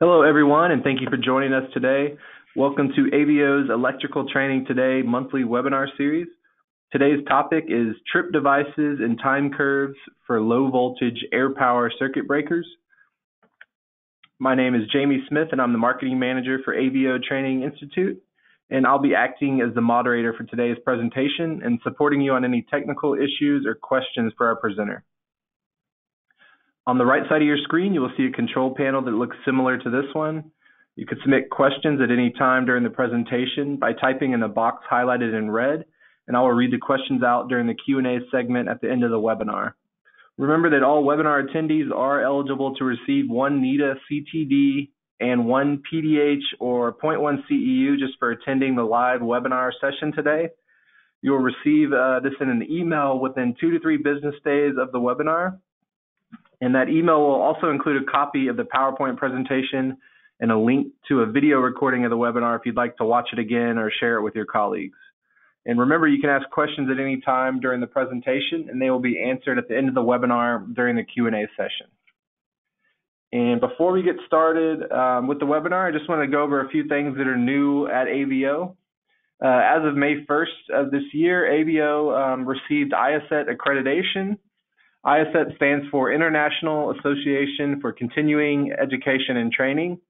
Hello, everyone, and thank you for joining us today. Welcome to AVO's Electrical Training Today monthly webinar series. Today's topic is trip devices and time curves for low voltage air power circuit breakers. My name is Jamie Smith, and I'm the marketing manager for AVO Training Institute, and I'll be acting as the moderator for today's presentation and supporting you on any technical issues or questions for our presenter. On the right side of your screen, you will see a control panel that looks similar to this one. You can submit questions at any time during the presentation by typing in the box highlighted in red, and I will read the questions out during the Q&A segment at the end of the webinar. Remember that all webinar attendees are eligible to receive one NETA CTD and one PDH or 0.1 CEU just for attending the live webinar session today. You will receive this in an email within 2 to 3 business days of the webinar. And that email will also include a copy of the PowerPoint presentation and a link to a video recording of the webinar if you'd like to watch it again or share it with your colleagues. And remember, you can ask questions at any time during the presentation, and they will be answered at the end of the webinar during the Q&A session. And before we get started with the webinar, I just want to go over a few things that are new at AVO. As of May 1st of this year, AVO received IACET accreditation. IACET stands for International Association for Continuing Education and Training,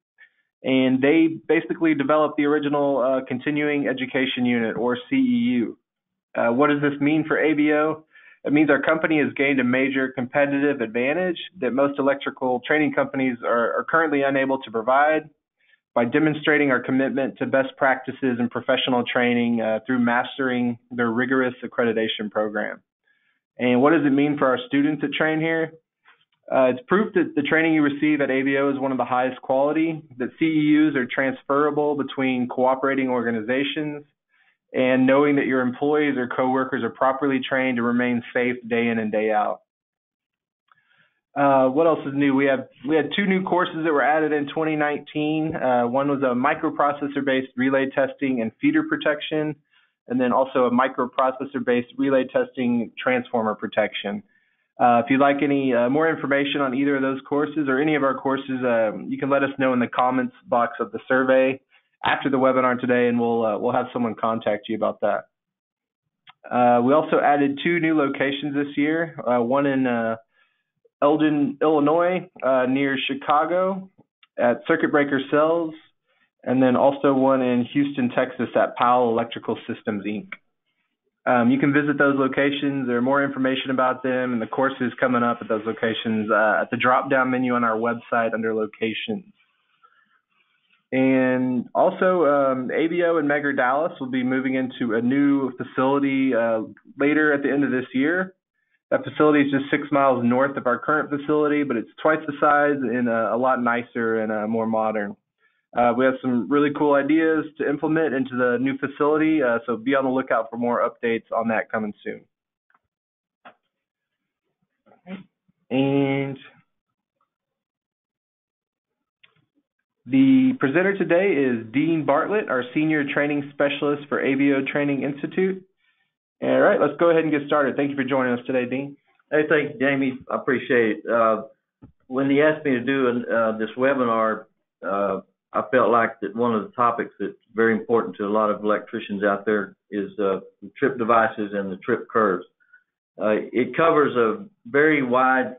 and they basically developed the original Continuing Education Unit, or CEU. What does this mean for AVO? It means our company has gained a major competitive advantage that most electrical training companies are currently unable to provide by demonstrating our commitment to best practices and professional training through mastering their rigorous accreditation program. And what does it mean for our students that train here? It's proof that the training you receive at AVO is one of the highest quality, that CEUs are transferable between cooperating organizations, and knowing that your employees or coworkers are properly trained to remain safe day in and day out. What else is new? We had 2 new courses that were added in 2019. One was a microprocessor-based relay testing and feeder protection, and then also a microprocessor-based relay testing transformer protection. If you'd like any more information on either of those courses or any of our courses, you can let us know in the comments box of the survey after the webinar today, and we'll have someone contact you about that. We also added 2 new locations this year, one in Eldon, Illinois, near Chicago at Circuit Breaker Cells, and then also one in Houston, Texas at Powell Electrical Systems, Inc. You can visit those locations. There are more information about them and the courses coming up at those locations at the drop-down menu on our website under locations. And also, AVO and Megger Dallas will be moving into a new facility later at the end of this year. That facility is just 6 miles north of our current facility, but it's twice the size and a lot nicer and more modern. We have some really cool ideas to implement into the new facility, so be on the lookout for more updates on that coming soon. And the presenter today is Dean Bartlett, our Senior Training Specialist for AVO Training Institute. All right, let's go ahead and get started. Thank you for joining us today, Dean. Hey, thank you, Jamie. I appreciate it. When he asked me to do this webinar, I felt like that one of the topics that's very important to a lot of electricians out there is the trip devices and the trip curves. It covers a very wide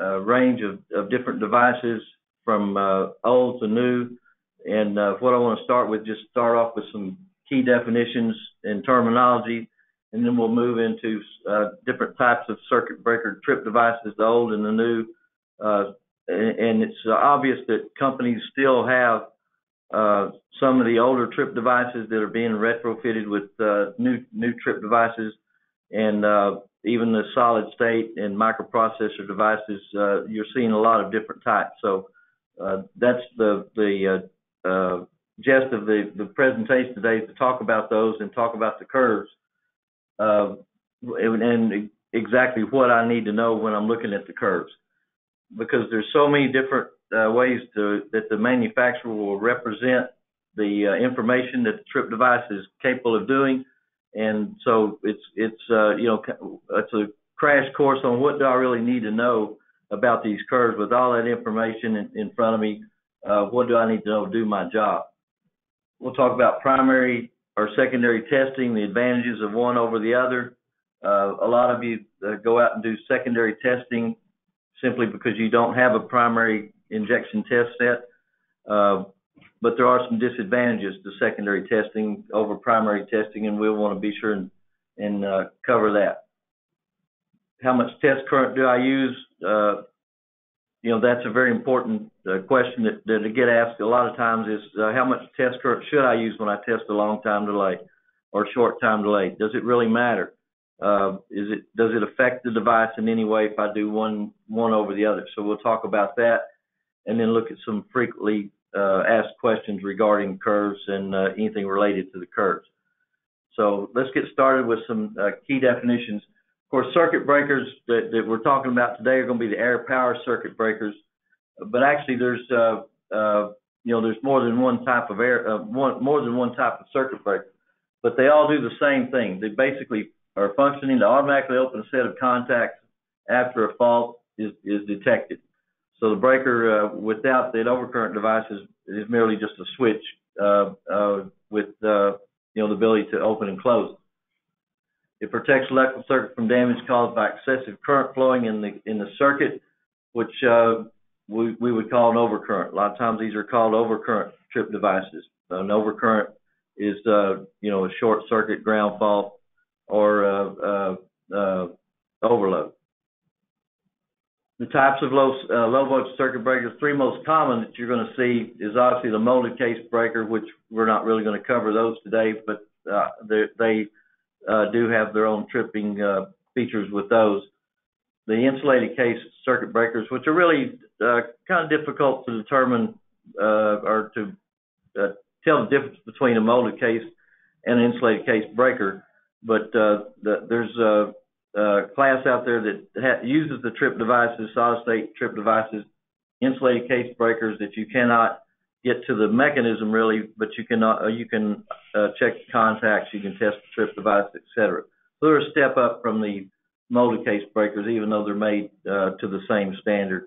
range of different devices from old to new. And what I want to start with, just start off with some key definitions and terminology, and then we'll move into different types of circuit breaker trip devices, the old and the new. And it's obvious that companies still have some of the older trip devices that are being retrofitted with new trip devices, and even the solid state and microprocessor devices. You're seeing a lot of different types. So that's the gist of the presentation today, to talk about those and talk about the curves and exactly what I need to know when I'm looking at the curves, because there's so many different ways that the manufacturer will represent the information that the trip device is capable of doing. And so it's a crash course on what do I really need to know about these curves with all that information in front of me. What do I need to know to do my job? We'll talk about primary or secondary testing, the advantages of one over the other. A lot of you go out and do secondary testing simply because you don't have a primary injection test set. But there are some disadvantages to secondary testing over primary testing, and we'll want to be sure and cover that. How much test current do I use? You know, that's a very important question that get asked a lot of times is how much test current should I use when I test a long time delay or short time delay? Does it really matter? Does it affect the device in any way if I do one over the other? So we'll talk about that and then look at some frequently asked questions regarding curves and anything related to the curves. So let's get started with some key definitions. Of course, circuit breakers that we're talking about today are going to be the air power circuit breakers, but actually there's you know, there's more than one type of more than one type of circuit breaker, but they all do the same thing. They basically are functioning to automatically open a set of contacts after a fault is detected. So the breaker without that overcurrent device is merely just a switch with you know, the ability to open and close. It protects electrical circuit from damage caused by excessive current flowing in the circuit, which we would call an overcurrent. A lot of times these are called overcurrent trip devices. An overcurrent is you know, a short circuit, ground fault, or overload. The types of low voltage circuit breakers, three most common that you're going to see is obviously the molded case breaker, which we're not really going to cover those today, but they do have their own tripping features with those. The insulated case circuit breakers, which are really kind of difficult to determine or to tell the difference between a molded case and an insulated case breaker, but there's a class out there that uses the trip devices, solid state trip devices, insulated case breakers that you cannot get to the mechanism really, but you can check the contacts, you can test the trip device, etc. So they're a step up from the molded case breakers, even though they're made to the same standard.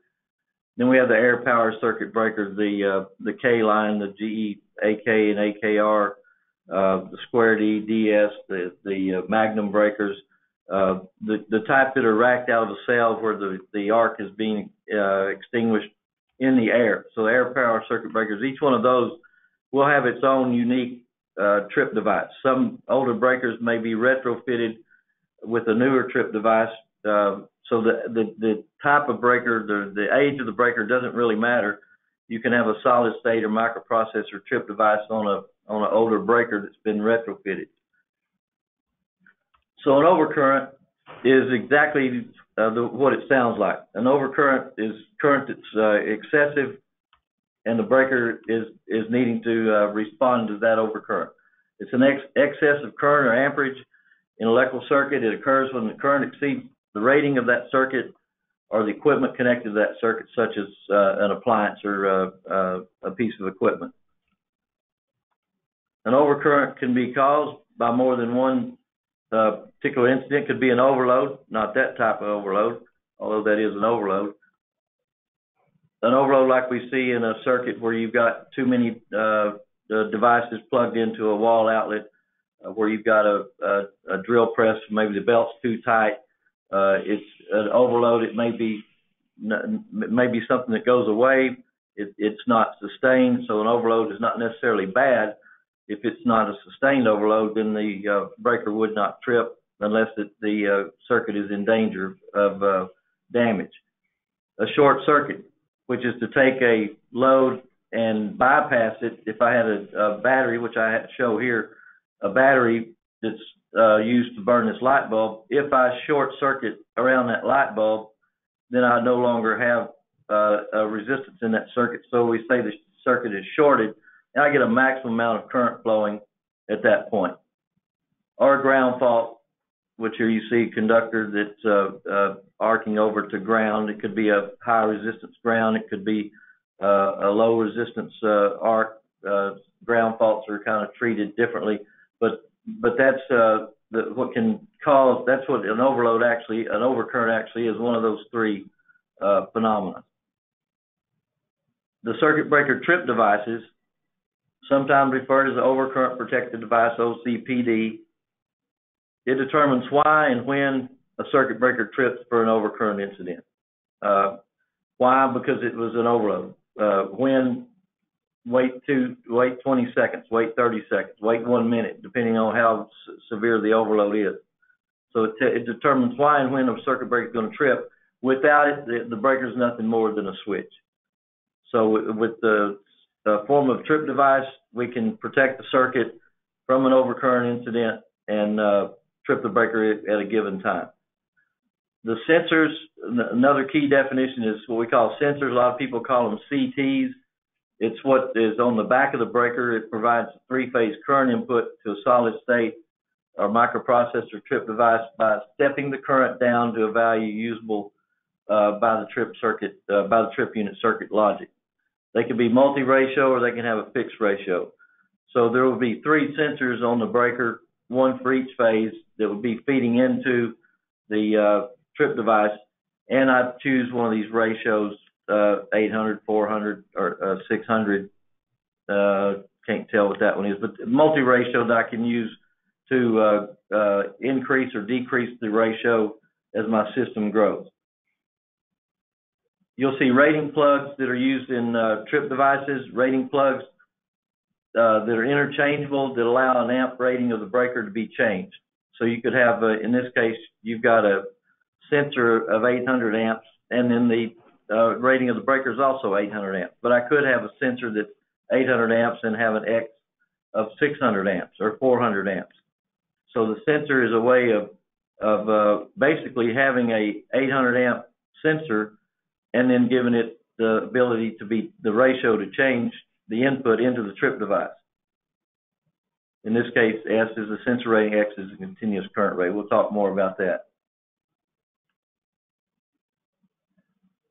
Then we have the air power circuit breakers, the K line, the GE, AK, and AKR, the Square D, DS, the Magnum breakers, the type that are racked out of a cell where the arc is being extinguished in the air. So the air power circuit breakers, each one of those will have its own unique trip device. Some older breakers may be retrofitted with a newer trip device. So the type of breaker, the age of the breaker doesn't really matter. You can have a solid state or microprocessor trip device on an older breaker that's been retrofitted. So an overcurrent is exactly what it sounds like. An overcurrent is current that's excessive, and the breaker is needing to respond to that overcurrent. It's an excessive current or amperage in an electrical circuit. It occurs when the current exceeds the rating of that circuit or the equipment connected to that circuit, such as an appliance or a piece of equipment. An overcurrent can be caused by more than one particular incident. Could be an overload, not that type of overload, although that is an overload. An overload like we see in a circuit where you've got too many devices plugged into a wall outlet, where you've got a drill press, maybe the belt's too tight. It's an overload. It may be something that goes away. It's not sustained, so an overload is not necessarily bad. If it's not a sustained overload, then the breaker would not trip unless the circuit is in danger of damage. A short circuit, which is to take a load and bypass it. If I had a battery, which I show here, a battery that's used to burn this light bulb, if I short circuit around that light bulb, then I no longer have a resistance in that circuit. So we say the circuit is shorted, and I get a maximum amount of current flowing at that point. Or ground fault, which here you see a conductor that's arcing over to ground. It could be a high resistance ground. It could be a low resistance arc. Ground faults are kind of treated differently, but that's what can cause. That's what an overload actually, an overcurrent actually is one of those three phenomena. The circuit breaker trip devices, sometimes referred as the overcurrent protected device, OCPD, it determines why and when a circuit breaker trips for an overcurrent incident. Why? Because it was an overload. When? Wait 20 seconds, wait 30 seconds, wait 1 minute, depending on how severe the overload is. So it determines why and when a circuit breaker is going to trip. Without it, the breaker is nothing more than a switch. So with the form of trip device, we can protect the circuit from an overcurrent incident and trip the breaker at a given time. The sensors, another key definition is what we call sensors. A lot of people call them CTs. It's what is on the back of the breaker. It provides three-phase current input to a solid state or microprocessor trip device by stepping the current down to a value usable by the trip circuit, by the trip unit circuit logic. They can be multi-ratio or they can have a fixed ratio. So there will be three sensors on the breaker, one for each phase, that would be feeding into the trip device, and I choose one of these ratios, 800, 400, or 600. Can't tell what that one is, but multi-ratio that I can use to increase or decrease the ratio as my system grows. You'll see rating plugs that are used in trip devices, rating plugs that are interchangeable that allow an amp rating of the breaker to be changed. So you could have, in this case, you've got a sensor of 800 amps, and then the rating of the breaker is also 800 amps. But I could have a sensor that's 800 amps and have an X of 600 amps or 400 amps. So the sensor is a way of basically having a 800 amp sensor and then giving it the ability to be the ratio to change the input into the trip device. In this case, S is the sensor rating, X is the continuous current rate. We'll talk more about that.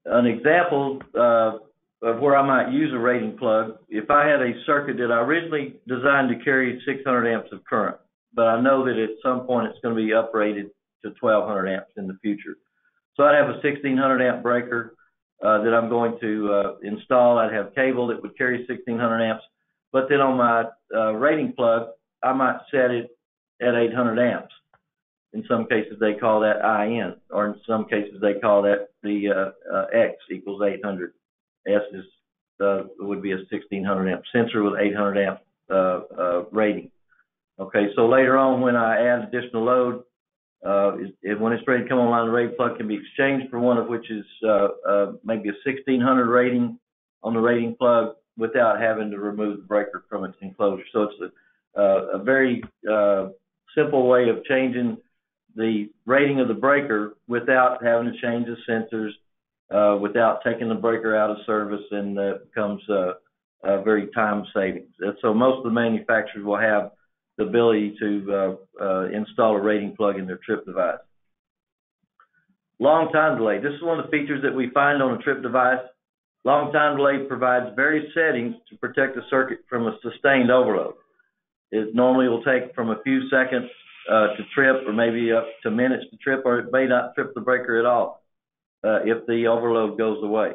An example of where I might use a rating plug, if I had a circuit that I originally designed to carry 600 amps of current, but I know that at some point it's going to be uprated to 1200 amps in the future. So I'd have a 1600 amp breaker that I'm going to install. I'd have cable that would carry 1600 amps, but then on my rating plug, I might set it at 800 amps. In some cases, they call that IN, or in some cases, they call that the X equals 800. S is, would be a 1600 amp sensor with 800 amp rating. Okay, so later on when I add additional load, when it's ready to come online, the rating plug can be exchanged for one of which is maybe a 1600 rating on the rating plug without having to remove the breaker from its enclosure. So it's a very simple way of changing the rating of the breaker without having to change the sensors, without taking the breaker out of service, and that becomes very time saving. So most of the manufacturers will have the ability to install a rating plug in their trip device. Long time delay. This is one of the features that we find on a trip device. Long time delay provides various settings to protect the circuit from a sustained overload. It normally will take from a few seconds to trip, or maybe up to minutes to trip, or it may not trip the breaker at all if the overload goes away.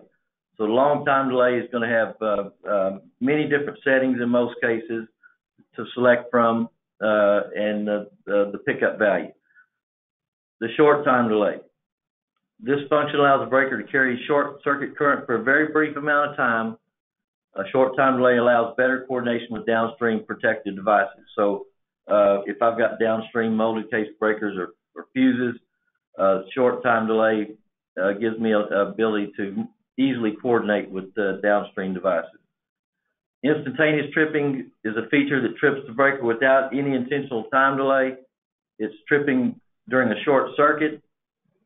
So long time delay is going to have many different settings in most cases to select from, and the pickup value. The short time delay. This function allows the breaker to carry short circuit current for a very brief amount of time. A short time delay allows better coordination with downstream protected devices. So if I've got downstream molded case breakers or fuses, short time delay gives me an ability to easily coordinate with the downstream devices. Instantaneous tripping is a feature that trips the breaker without any intentional time delay. It's tripping during a short circuit,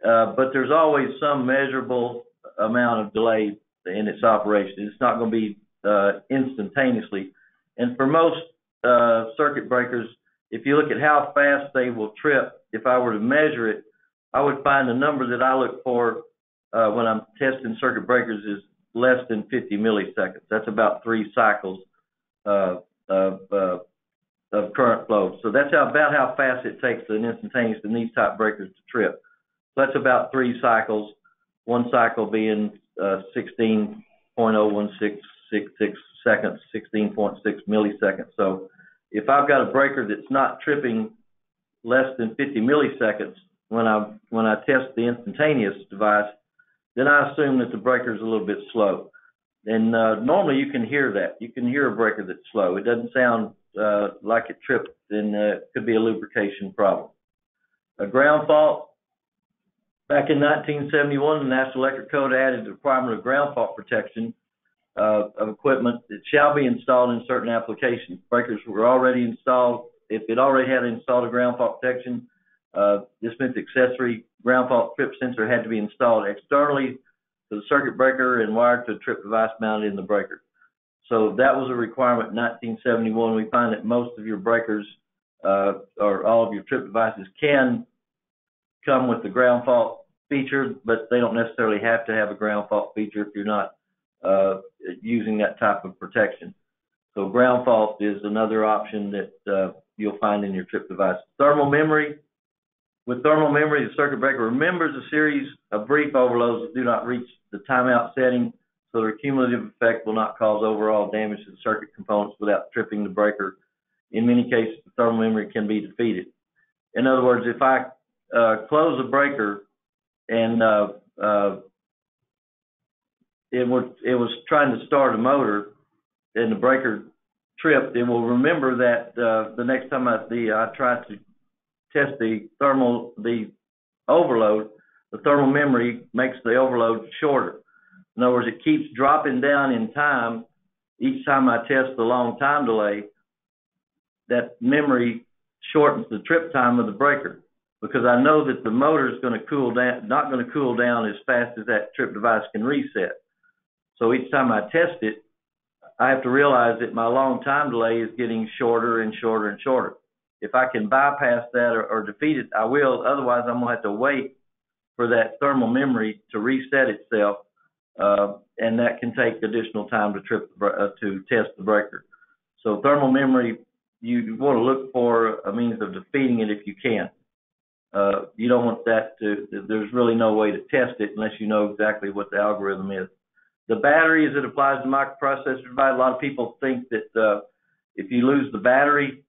but there's always some measurable amount of delay in its operation. It's not going to be instantaneously. And for most circuit breakers, if you look at how fast they will trip, if I were to measure it, I would find the number that I look for when I'm testing circuit breakers is less than 50 milliseconds. That's about 3 cycles of current flow. So that's about how fast it takes an instantaneous in these type breakers to trip. So that's about 3 cycles, one cycle being 16.016 6 seconds, 16.6 milliseconds. So if I've got a breaker that's not tripping less than 50 milliseconds when I test the instantaneous device, then I assume that the breaker is a little bit slow. And normally you can hear that. You can hear a breaker that's slow. It doesn't sound like it tripped, and it could be a lubrication problem. A ground fault. Back in 1971, the National Electric Code added the requirement of ground fault protection of equipment that shall be installed in certain applications. Breakers were already installed. If it already had installed a ground fault protection, this meant the accessory ground fault trip sensor had to be installed externally to the circuit breaker and wired to a trip device mounted in the breaker. So that was a requirement in 1971. We find that most of your breakers or all of your trip devices can come with the ground fault feature, but they don't necessarily have to have a ground fault feature if you're not using that type of protection. So ground fault is another option that you'll find in your trip device. Thermal memory. With thermal memory, the circuit breaker remembers a series of brief overloads that do not reach the timeout setting, so their cumulative effect will not cause overall damage to the circuit components without tripping the breaker. In many cases, the thermal memory can be defeated. In other words, if I close a breaker and it was trying to start a motor and the breaker tripped, it will remember that the next time I try to test the overload, the thermal memory makes the overload shorter. In other words, it keeps dropping down in time. Each time I test the long time delay, that memory shortens the trip time of the breaker, because I know that the motor is going to cool down, not going to cool down as fast as that trip device can reset. So each time I test it, I have to realize that my long time delay is getting shorter and shorter and shorter. If I can bypass that or defeat it, I will. Otherwise, I'm going to have to wait for that thermal memory to reset itself, and that can take additional time to test the breaker. So thermal memory, you want to look for a means of defeating it if you can. You don't want that to, there's really no way to test it unless you know exactly what the algorithm is. The battery as it applies to microprocessors, a lot of people think that if you lose the battery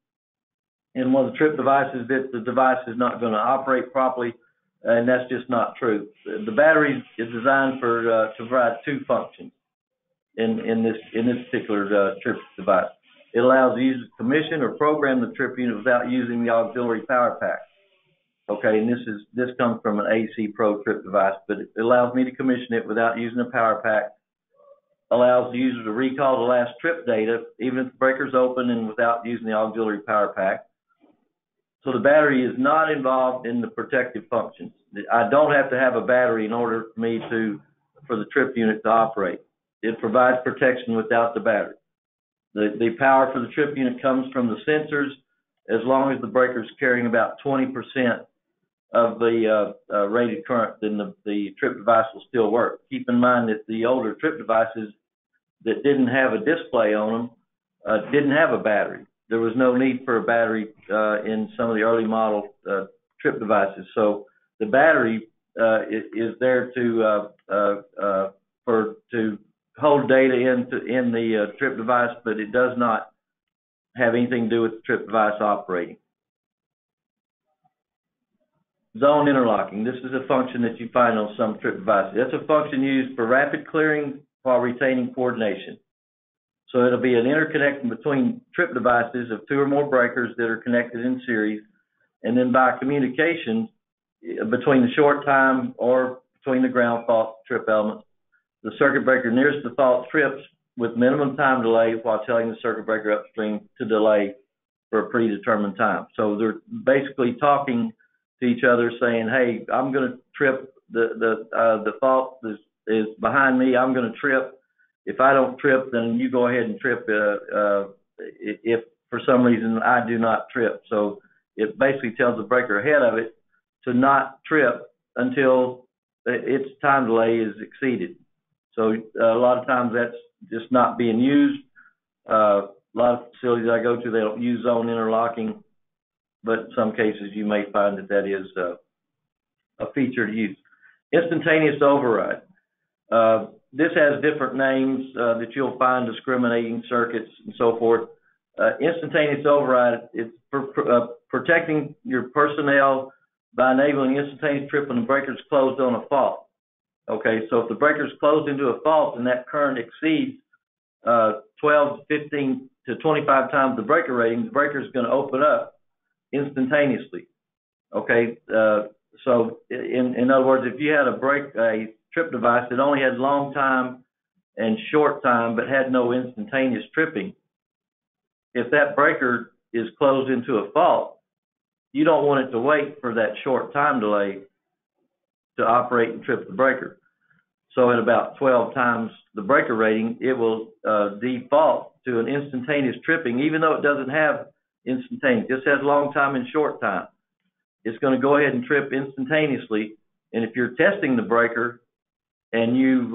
in one of the trip devices that the device is not going to operate properly, and that's just not true. The battery is designed for to provide two functions in this particular trip device. It allows the user to commission or program the trip unit without using the auxiliary power pack. Okay, and this comes from an AC Pro trip device, but it allows me to commission it without using a power pack. Allows the user to recall the last trip data, even if the breaker's open and without using the auxiliary power pack. So the battery is not involved in the protective functions. I don't have to have a battery in order for me for the trip unit to operate. It provides protection without the battery. The power for the trip unit comes from the sensors, as long as the breaker is carrying about 20% of the rated current, then the trip device will still work. Keep in mind that the older trip devices that didn't have a display on them didn't have a battery. There was no need for a battery in some of the early model trip devices. So the battery is there to hold data in the trip device, but it does not have anything to do with the trip device operating. Zone interlocking. This is a function that you find on some trip devices. That's a function used for rapid clearing while retaining coordination. So it'll be an interconnection between trip devices of two or more breakers that are connected in series, and then by communication between the short time or between the ground fault trip elements, the circuit breaker nearest the fault trips with minimum time delay while telling the circuit breaker upstream to delay for a predetermined time. So they're basically talking to each other, saying, "Hey, I'm going to trip. The fault is behind me. I'm going to trip. If I don't trip, then you go ahead and trip. If for some reason I do not trip." So it basically tells the breaker ahead of it to not trip until its time delay is exceeded. So a lot of times that's just not being used. A lot of facilities I go to, they don't use zone interlocking, but in some cases you may find that that is a feature to use. Instantaneous override. This has different names that you'll find discriminating circuits and so forth. Instantaneous override, it's protecting your personnel by enabling instantaneous trip when the breaker is closed on a fault. Okay, so if the breaker is closed into a fault and that current exceeds 12, 15 to 25 times the breaker rating, the breaker is going to open up instantaneously. Okay, so in other words, if you had a trip device that only had long time and short time but had no instantaneous tripping, if that breaker is closed into a fault, you don't want it to wait for that short time delay to operate and trip the breaker. So at about 12 times the breaker rating, it will default to an instantaneous tripping, even though it doesn't have instantaneous. It just has long time and short time. It's going to go ahead and trip instantaneously. And if you're testing the breaker and you,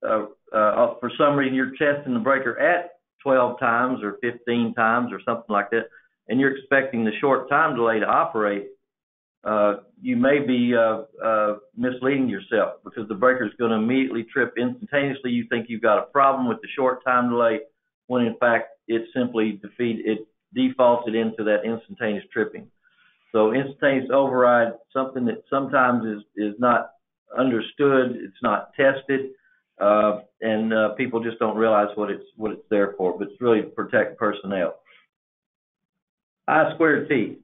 for some reason, you're testing the breaker at 12 times or 15 times or something like that, and you're expecting the short time delay to operate, you may be misleading yourself, because the breaker is going to immediately trip instantaneously. You think you've got a problem with the short time delay, when in fact it simply defaulted into that instantaneous tripping. So instantaneous override, something that sometimes is not understood, it's not tested, and people just don't realize what it's there for. But it's really to protect personnel. I squared T.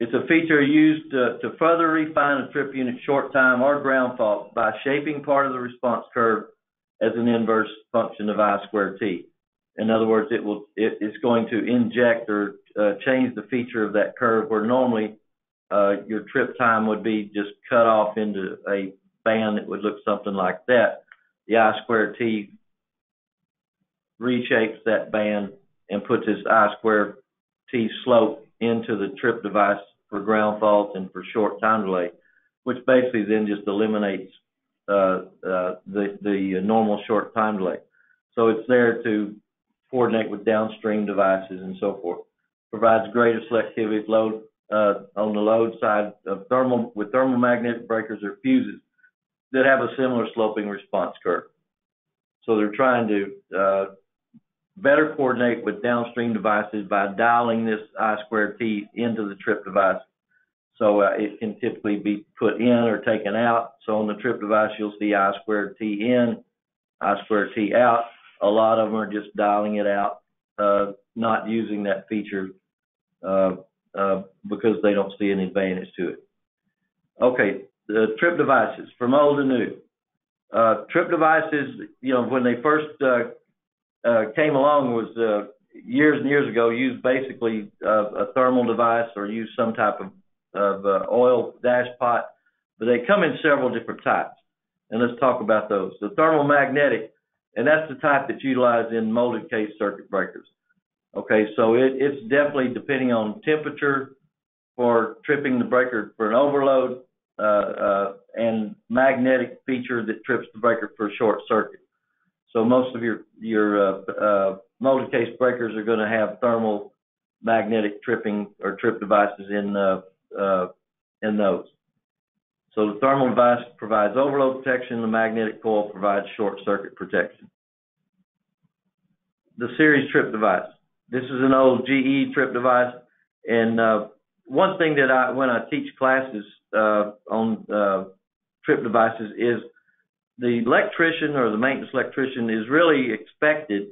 It's a feature used to further refine a trip unit short time or ground fault by shaping part of the response curve as an inverse function of I squared T. In other words, it's going to inject or change the feature of that curve, where normally your trip time would be just cut off into a band that would look something like that. The I squared T reshapes that band and puts this I squared T slope into the trip device for ground faults and for short time delay, which basically then just eliminates the normal short time delay. So it's there to coordinate with downstream devices and so forth. Provides greater selectivity load on the load side of thermal magnetic breakers or fuses that have a similar sloping response curve. So they're trying to better coordinate with downstream devices by dialing this I squared T into the trip device. So it can typically be put in or taken out. So on the trip device, you'll see I squared T in, I squared T out. A lot of them are just dialing it out, not using that feature because they don't see an advantage to it. Okay, the trip devices, from old to new. Trip devices, you know, when they first came along, was years and years ago, used basically a thermal device, or used some type of oil dash pot, but they come in several different types. And let's talk about those. The thermal magnetic, and that's the type that's utilized in molded case circuit breakers. Okay, so it's definitely depending on temperature for tripping the breaker for an overload, and magnetic feature that trips the breaker for a short circuit. So most of your molded case breakers are going to have thermal magnetic tripping or trip devices in those. So the thermal device provides overload protection. The magnetic coil provides short circuit protection. The series trip device. This is an old GE trip device. And one thing that when I teach classes on trip devices is, the electrician or the maintenance electrician is really expected,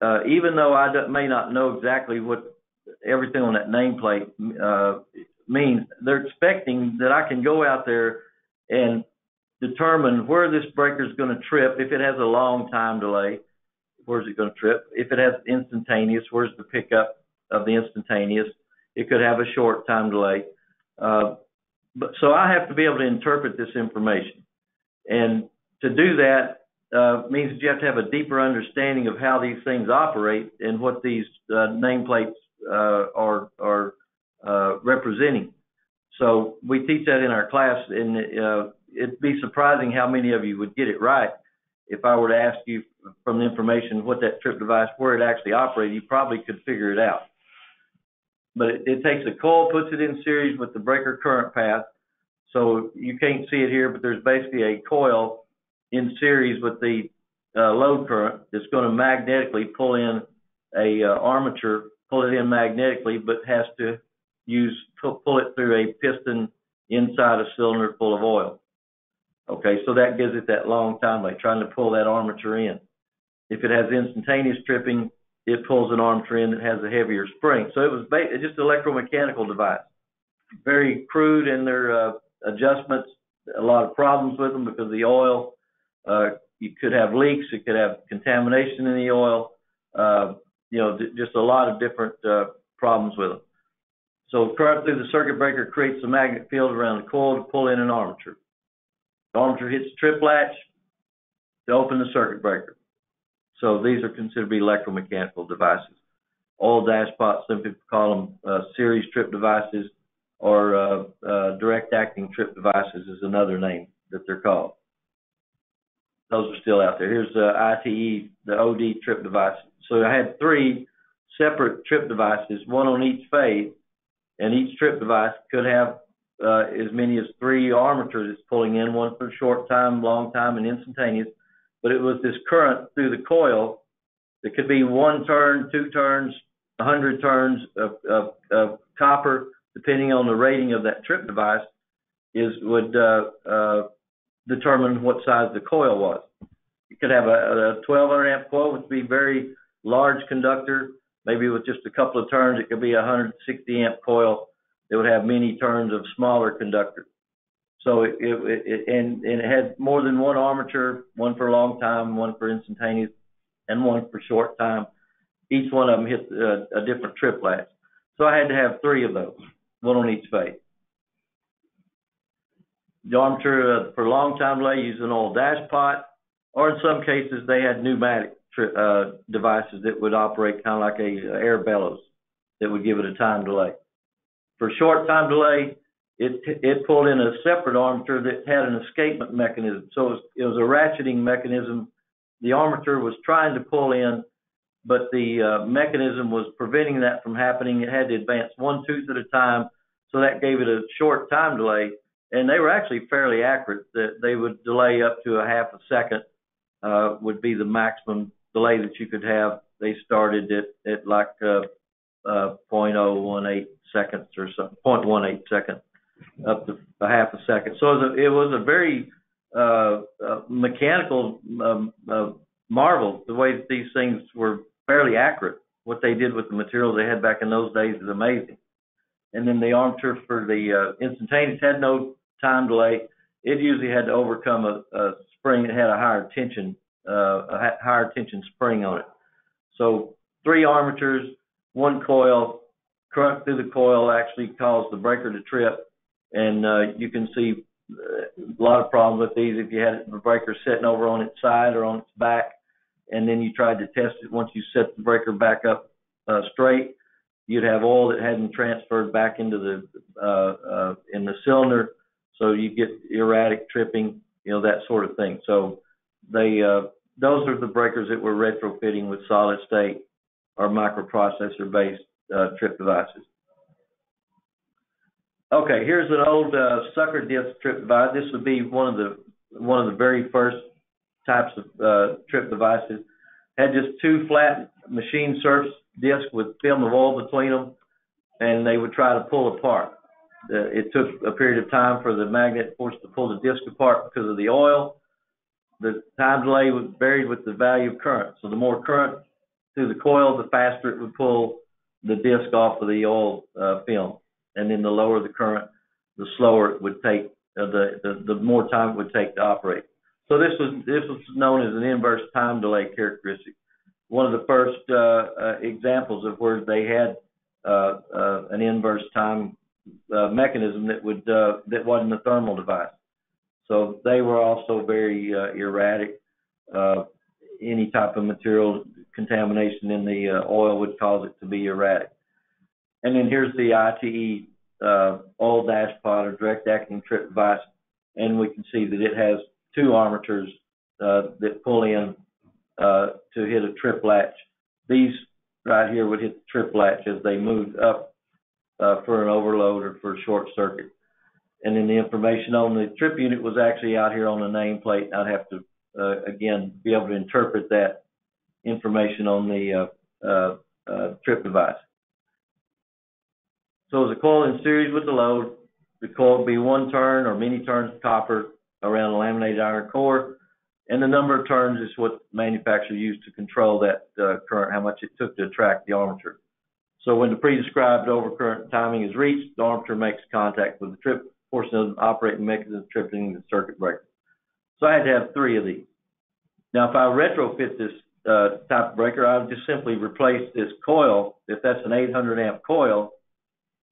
even though may not know exactly what everything on that nameplate means, they're expecting that I can go out there and determine where this breaker is going to trip. If it has a long time delay, where's it going to trip? If it has instantaneous, where's the pickup of the instantaneous? It could have a short time delay. So I have to be able to interpret this information. And to do that means that you have to have a deeper understanding of how these things operate and what these nameplates are representing. So we teach that in our class, and it'd be surprising how many of you would get it right. If I were to ask you from the information what that trip device, where it actually operated, you probably could figure it out. But it takes a coil, puts it in series with the breaker current path. So you can't see it here, but there's basically a coil in series with the load current that's going to magnetically pull in a armature, pull it in magnetically, but has to pull it through a piston inside a cylinder full of oil. Okay, so that gives it that long time, like trying to pull that armature in. If it has instantaneous tripping, it pulls an armature in that has a heavier spring. So it was just an electromechanical device. Very crude in their adjustments, a lot of problems with them because the oil, you could have leaks, it could have contamination in the oil, you know, just a lot of different problems with them. So current through the circuit breaker creates a magnet field around the coil to pull in an armature. The armature hits the trip latch to open the circuit breaker. So these are considered to be electromechanical devices. All dashpots, some people call them series trip devices, or direct acting trip devices is another name that they're called. Those are still out there. Here's the ITE, the OD trip device. So I had three separate trip devices, one on each phase, and each trip device could have as many as three armatures it's pulling in, one for short time, long time, and instantaneous. But it was this current through the coil that could be one turn, two turns, 100 turns of copper, depending on the rating of that trip device, would determine what size the coil was. You could have a 1,200 amp coil, which would be a very large conductor, maybe with just a couple of turns. It could be a 160 amp coil that would have many turns of smaller conductors. So it had more than one armature, one for a long time, one for instantaneous, and one for short time. Each one of them hit a different trip latch. So I had to have three of those, one on each phase. The armature for long time delay used an old dashpot, or in some cases they had pneumatic devices that would operate kind of like a air bellows that would give it a time delay. For short time delay, it pulled in a separate armature that had an escapement mechanism. So it was a ratcheting mechanism. The armature was trying to pull in, but the mechanism was preventing that from happening. It had to advance one tooth at a time, so that gave it a short time delay. And they were actually fairly accurate. They would delay up to a half a second would be the maximum delay that you could have. They started at like 0.018 seconds or something, 0.18 seconds, up to a half a second. So it was a very mechanical marvel, the way that these things were fairly accurate. What they did with the materials they had back in those days is amazing. And then the armature for the instantaneous had no time delay. It usually had to overcome a spring that had a higher tension, spring on it. So three armatures, one coil, current through the coil actually caused the breaker to trip. And you can see a lot of problems with these if you had the breaker sitting over on its side or on its back, and then you tried to test it. Once you set the breaker back up straight, you'd have oil that hadn't transferred back into the in the cylinder, so you get erratic tripping, you know, that sort of thing. So they those are the breakers that were retrofitting with solid state or microprocessor based trip devices. Okay, here's an old sucker disc trip device. This would be one of the very first types of trip devices. Had just two flat machine surface discs with film of oil between them, and they would try to pull apart. It took a period of time for the magnet force to pull the disc apart because of the oil. The time delay was varied with the value of current. So the more current through the coil, the faster it would pull the disc off of the oil film. And then the lower the current, the slower it would take, the more time it would take to operate. So this was known as an inverse time delay characteristic. One of the first examples of where they had an inverse time mechanism that would that wasn't a thermal device. So they were also very erratic. Any type of material contamination in the oil would cause it to be erratic. And then here's the ITE all dashpot or direct acting trip device, and we can see that it has two armatures that pull in to hit a trip latch. These right here would hit the trip latch as they moved up for an overload or for a short circuit. And then the information on the trip unit was actually out here on the nameplate. I'd have to again, be able to interpret that information on the trip device. So as a coil in series with the load, the coil will be one turn or many turns of copper around a laminated iron core, and the number of turns is what the manufacturer used to control that current, how much it took to attract the armature. So when the pre-described overcurrent timing is reached, the armature makes contact with the trip portion of the operating mechanism tripping the circuit breaker. So I had to have three of these. Now, if I retrofit this type of breaker, I would just simply replace this coil. If that's an 800 amp coil,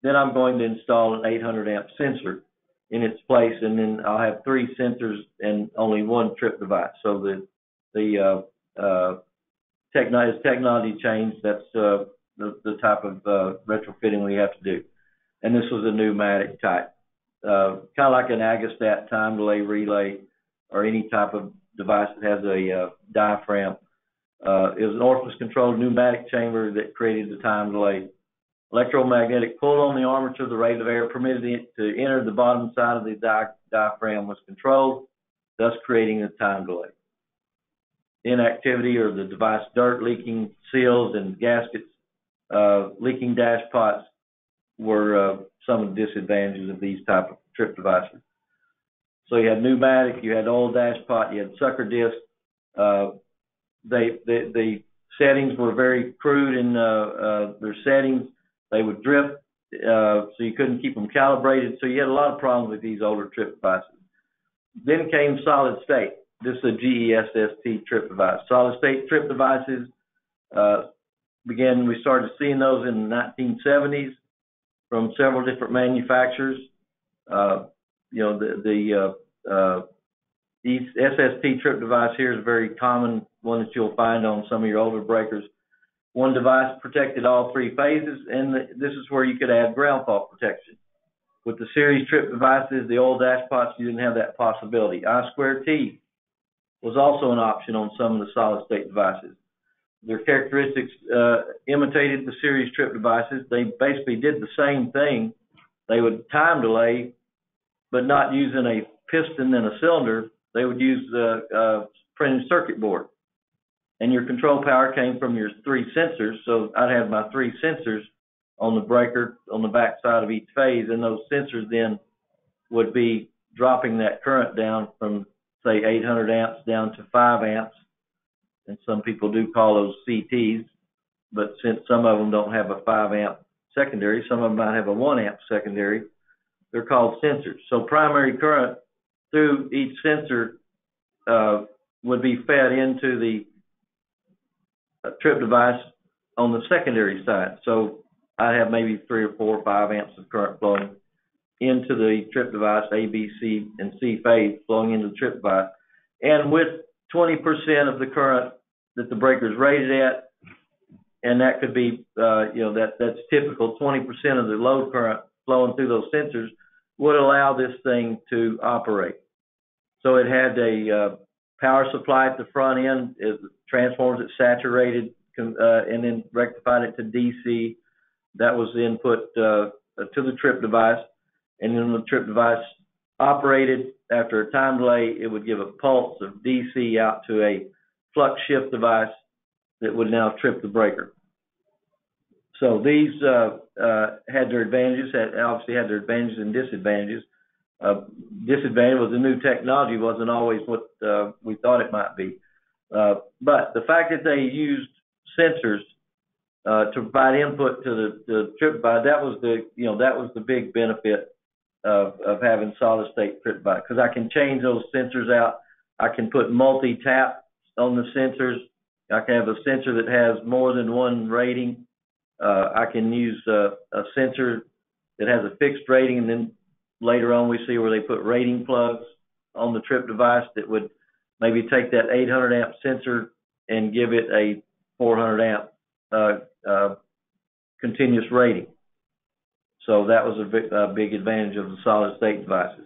then I'm going to install an 800 amp sensor in its place, and then I'll have three sensors and only one trip device. So the technology change, that's the type of retrofitting we have to do. And this was a pneumatic type, kind of like an AGASTAT time delay relay or any type of device that has a diaphragm. It was an orifice-controlled pneumatic chamber that created the time delay. Electromagnetic pull on the armature, the rate of air permitted it to enter the bottom side of the diaphragm was controlled, thus creating the time delay. Inactivity or the device dirt, leaking seals and gaskets, leaking dash pots were some of the disadvantages of these type of trip devices. So you had pneumatic, you had old dash pot, you had sucker disc. The settings were very crude in their settings. They would drift, so you couldn't keep them calibrated. So you had a lot of problems with these older trip devices. Then came solid state. This is a GE SST trip device. Solid state trip devices, we started seeing those in the 1970s from several different manufacturers. The SST trip device here is a very common one that you'll find on some of your older breakers. One device protected all three phases, and this is where you could add ground fault protection. With the series trip devices, the old dash pots, you didn't have that possibility. I2T was also an option on some of the solid state devices. Their characteristics imitated the series trip devices. They basically did the same thing. They would time delay, but not using a piston and a cylinder. They would use the printed circuit board. And your control power came from your three sensors. So I'd have my three sensors on the breaker on the back side of each phase, and those sensors then would be dropping that current down from, say, 800 amps down to 5 amps. And some people do call those CTs, but since some of them don't have a 5 amp secondary, some of them might have a 1 amp secondary, they're called sensors. So primary current through each sensor would be fed into the trip device on the secondary side. So I have maybe 3 or 4 or 5 amps of current flowing into the trip device, A, B, C, and C phase flowing into the trip device. And with 20% of the current that the breaker is rated at, and that could be, that's typical, 20% of the load current flowing through those sensors would allow this thing to operate. So it had a power supply at the front end, transforms it saturated, and then rectified it to DC. That was the input to the trip device. And then when the trip device operated, after a time delay, it would give a pulse of DC out to a flux shift device that would now trip the breaker. So these had their advantages, obviously had their advantages and disadvantages. Disadvantage was the new technology wasn't always what we thought it might be. But the fact that they used sensors to provide input to the trip device, that was the big benefit of having solid state trip device, because I can change those sensors out. I can put multi-tap on the sensors. I can have a sensor that has more than one rating. I can use a sensor that has a fixed rating, and then later on we see where they put rating plugs on the trip device that would maybe take that 800 amp sensor and give it a 400 amp continuous rating. So that was a big advantage of the solid state devices.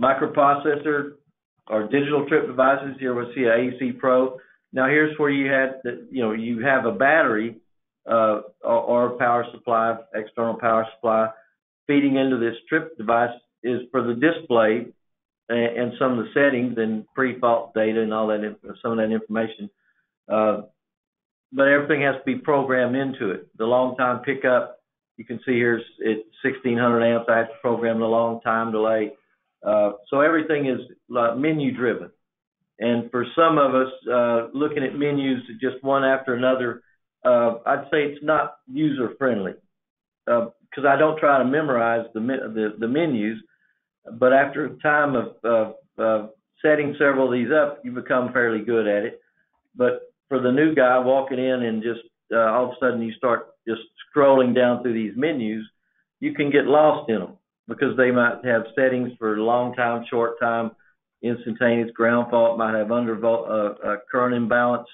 Microprocessor or digital trip devices, here we see an AC Pro. Now here's where you had, you have a battery or power supply, external power supply, feeding into this trip device is for the display and some of the settings and pre-fault data and all that, some of that information. But everything has to be programmed into it. The long time pickup, you can see here, it's 1600 amps. I have to program the long time delay. So everything is menu driven. And for some of us, looking at menus just one after another, I'd say it's not user friendly, because I don't try to memorize the menus. But after a time of setting several of these up, you become fairly good at it. But for the new guy walking in and just all of a sudden you start just scrolling down through these menus, you can get lost in them because they might have settings for long time, short time, instantaneous, ground fault, might have undervolt, current imbalance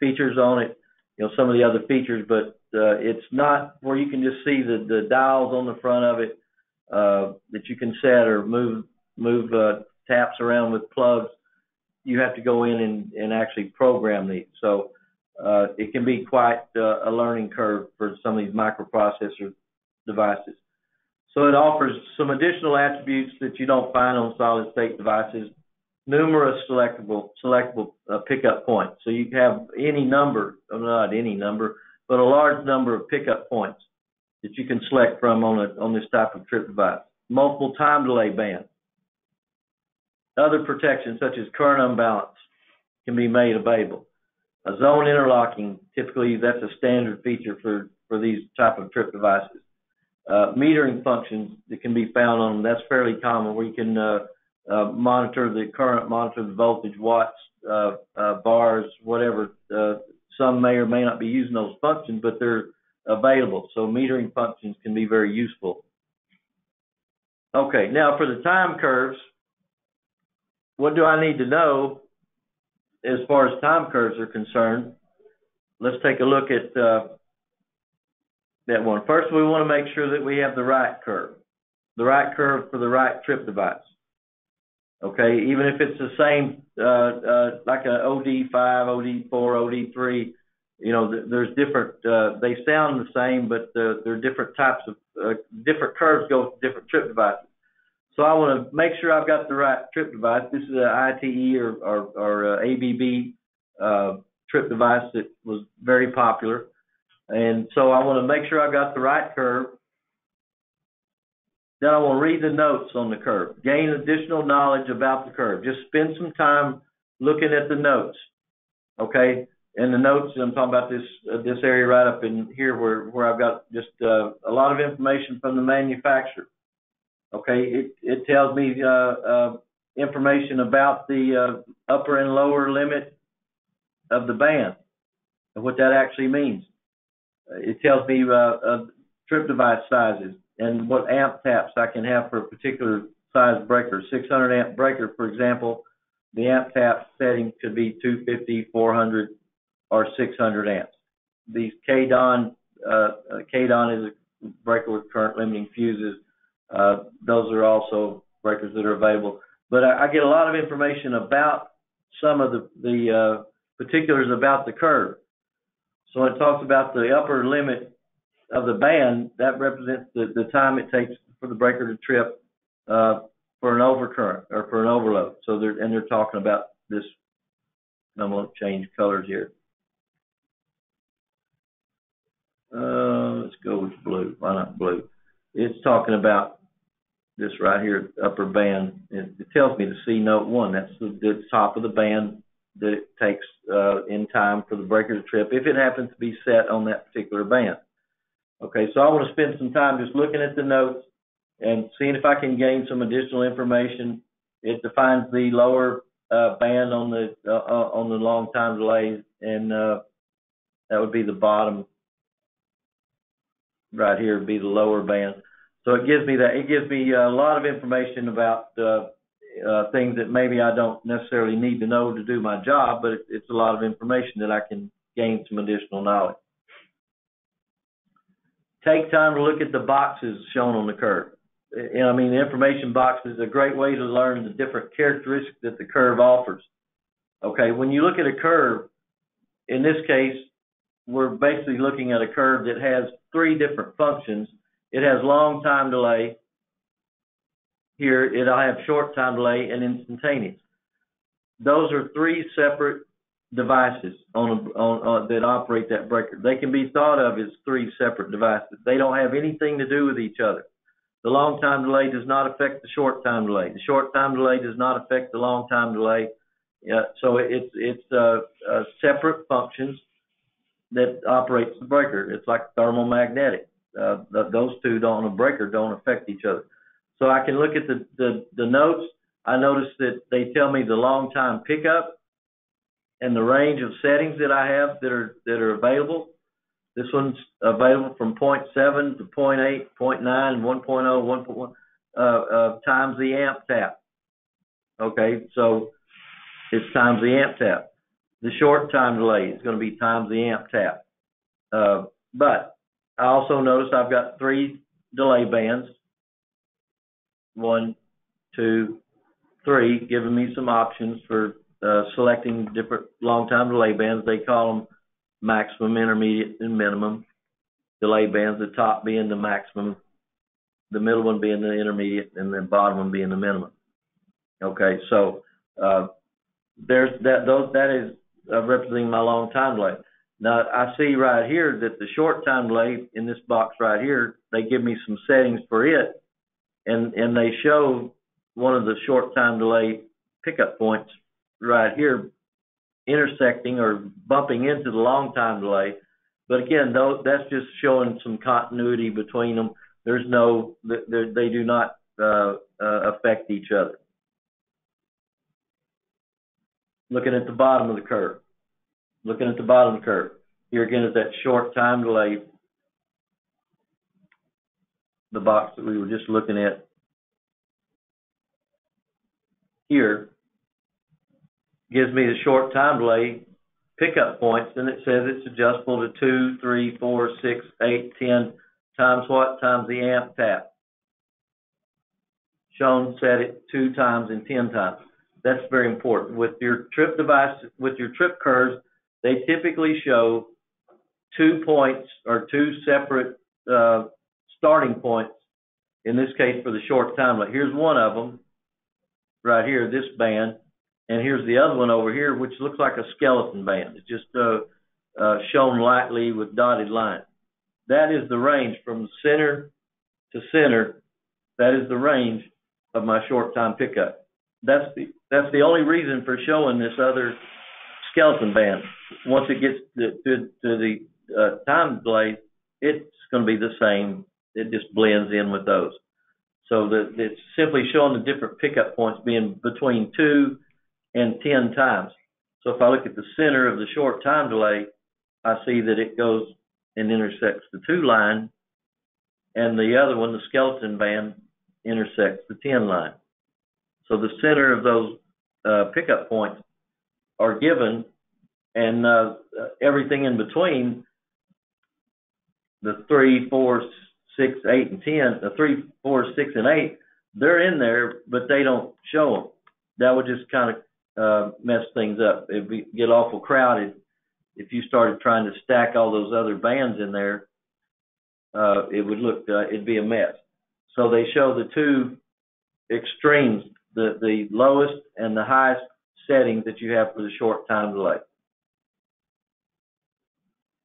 features on it, some of the other features, but it's not where you can just see the dials on the front of it that you can set or move taps around with plugs. You have to go in and actually program these. So it can be quite a learning curve for some of these microprocessor devices. So it offers some additional attributes that you don't find on solid state devices, numerous selectable pickup points. So you have any number, not any number, but a large number of pickup points that you can select from on this type of trip device. Multiple time delay bands. Other protections such as current unbalance can be made available. A zone interlocking, typically that's a standard feature for these type of trip devices. Metering functions that can be found on them, that's fairly common, where you can monitor the current, monitor the voltage, watts, bars, whatever. Some may or may not be using those functions, but they're available. So metering functions can be very useful. Okay, now for the time curves, what do I need to know as far as time curves are concerned? Let's take a look at that one. First, we want to make sure that we have the right curve for the right trip device. Okay, even if it's the same, like an OD5, OD4, OD3, there's different, they sound the same, but they're different types of, different curves go to different trip devices. So I want to make sure I've got the right trip device. This is an ITE or ABB trip device that was very popular. And so I want to make sure I've got the right curve. Then I want to read the notes on the curve, gain additional knowledge about the curve. Just spend some time looking at the notes, okay? And the notes, I'm talking about this area right up in here where I've got just a lot of information from the manufacturer, okay? It tells me information about the upper and lower limit of the band and what that actually means. It tells me trip device sizes and what amp taps I can have for a particular size breaker. 600 amp breaker, for example, the amp tap setting could be 250, 400, or 600 amps. These KDON is a breaker with current limiting fuses. Those are also breakers that are available. But I get a lot of information about some of the particulars about the curve. So when it talks about the upper limit of the band, that represents the time it takes for the breaker to trip for an overcurrent or for an overload. So they're talking about this. I'm going to change colors here. Let's go with blue. Why not blue? It's talking about this right here, upper band. It tells me to see note one. That's the top of the band that it takes in time for the breaker to trip if it happens to be set on that particular band. Okay, so I want to spend some time just looking at the notes and seeing if I can gain some additional information. It defines the lower band on the long time delays, and that would be the bottom right here would be the lower band. So it gives me that. It gives me a lot of information about things that maybe I don't necessarily need to know to do my job, but it's a lot of information that I can gain some additional knowledge. Take time to look at the boxes shown on the curve. And I mean, the information box is a great way to learn the different characteristics that the curve offers. Okay, when you look at a curve, in this case, we're basically looking at a curve that has three different functions. It has long time delay, here, it'll have short time delay and instantaneous. Those are three separate devices that operate that breaker. They can be thought of as three separate devices. They don't have anything to do with each other. The long time delay does not affect the short time delay. The short time delay does not affect the long time delay. So it's separate functions that operates the breaker. It's like thermomagnetic. Those two on a breaker don't affect each other. So I can look at the notes. I notice that they tell me the long time pickup and the range of settings that I have that are available. This one's available from 0.7 to 0.8, 0.9, 1.0, 1.1 times the amp tap. Okay, so it's times the amp tap. The short time delay is going to be times the amp tap. But I also notice I've got three delay bands, 1, 2, 3, giving me some options for selecting different long time delay bands. They call them maximum, intermediate, and minimum delay bands, the top being the maximum, the middle one being the intermediate, and the bottom one being the minimum. Okay, so there's that. That is representing my long time delay. Now I see right here that the short time delay in this box right here, they give me some settings for it, and they show one of the short time delay pickup points right here intersecting or bumping into the long time delay. But again, though, that's just showing some continuity between them. There's no, they do not affect each other. Looking at the bottom of the curve. Looking at the bottom of the curve. Here again is that short time delay, the box that we were just looking at here. Gives me the short time delay pickup points, and it says it's adjustable to 2, 3, 4, 6, 8, 10 times what? Times the amp tap. Shown set it 2 times and 10 times. That's very important. With your trip device, with your trip curves, they typically show 2 points or 2 separate starting points. In this case, for the short time delay, here's one of them right here, this band. And here's the other one over here, which looks like a skeleton band. It's just shown lightly with dotted lines. That is the range from center to center. That is the range of my short time pickup. That's the only reason for showing this other skeleton band. Once it gets to the time delay, it's going to be the same. It just blends in with those. So it's simply showing the different pickup points being between 2 and 10 times. So if I look at the center of the short time delay, I see that it goes and intersects the 2 line, and the other one, the skeleton band, intersects the 10 line. So the center of those pickup points are given, and everything in between, the 3, 4, 6, 8, and 10, the 3, 4, 6, and 8, they're in there, but they don't show them. That would just kind of mess things up. It'd get awful crowded if you started trying to stack all those other bands in there. It would look, it'd be a mess. So they show the 2 extremes, the lowest and the highest settings that you have for the short time delay.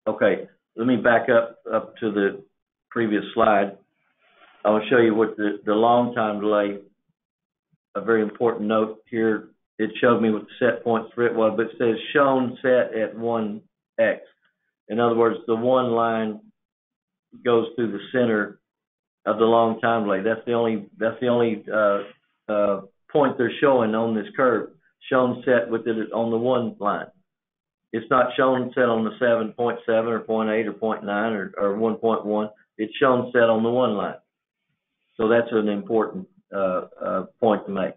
Okay, let me back up to the previous slide. I will show you what the long time delay. A very important note here. It showed me what the set points for it was, but it says shown set at 1x. In other words, the 1 line goes through the center of the long time delay. That's the only point they're showing on this curve. Shown set with it on the 1 line. It's not shown set on the 7.7 or 0.8 or 0.9 or 1.1. It's shown set on the 1 line. So that's an important point to make.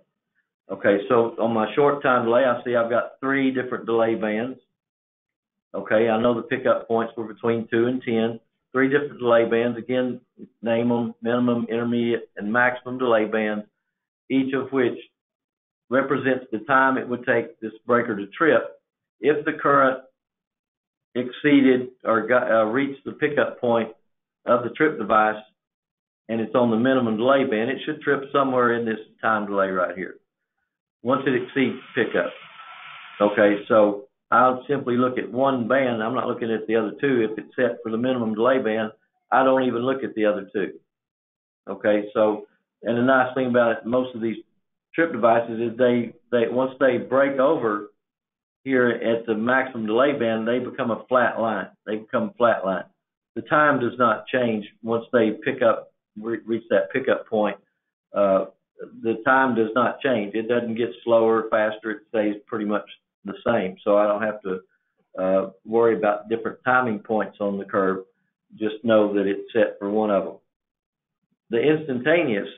Okay, so on my short time delay, I see I've got 3 different delay bands. Okay, I know the pickup points were between 2 and 10. 3 different delay bands. Again, name them: minimum, intermediate, and maximum delay bands, each of which represents the time it would take this breaker to trip if the current exceeded or reached the pickup point of the trip device and it's on the minimum delay band, it should trip somewhere in this time delay right here once it exceeds pickup. Okay, so I'll simply look at one band. I'm not looking at the other two. If it's set for the minimum delay band, I don't even look at the other two. Okay, so, and the nice thing about it, most of these trip devices is they once they break over here at the maximum delay band, they become a flat line. They become a flat line. The time does not change once they pick up, reach that pickup point. The time does not change. It doesn't get slower, faster. It stays pretty much the same. So I don't have to worry about different timing points on the curve. Just know that it's set for one of them. The instantaneous,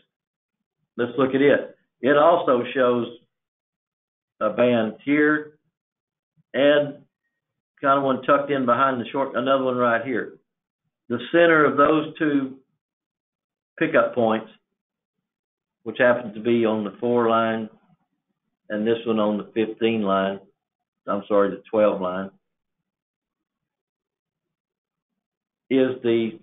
let's look at it. It also shows a band here and kind of one tucked in behind the short, another one right here. The center of those two pickup points, which happens to be on the 4 line and this one on the 15 line, I'm sorry, the 12 line, is the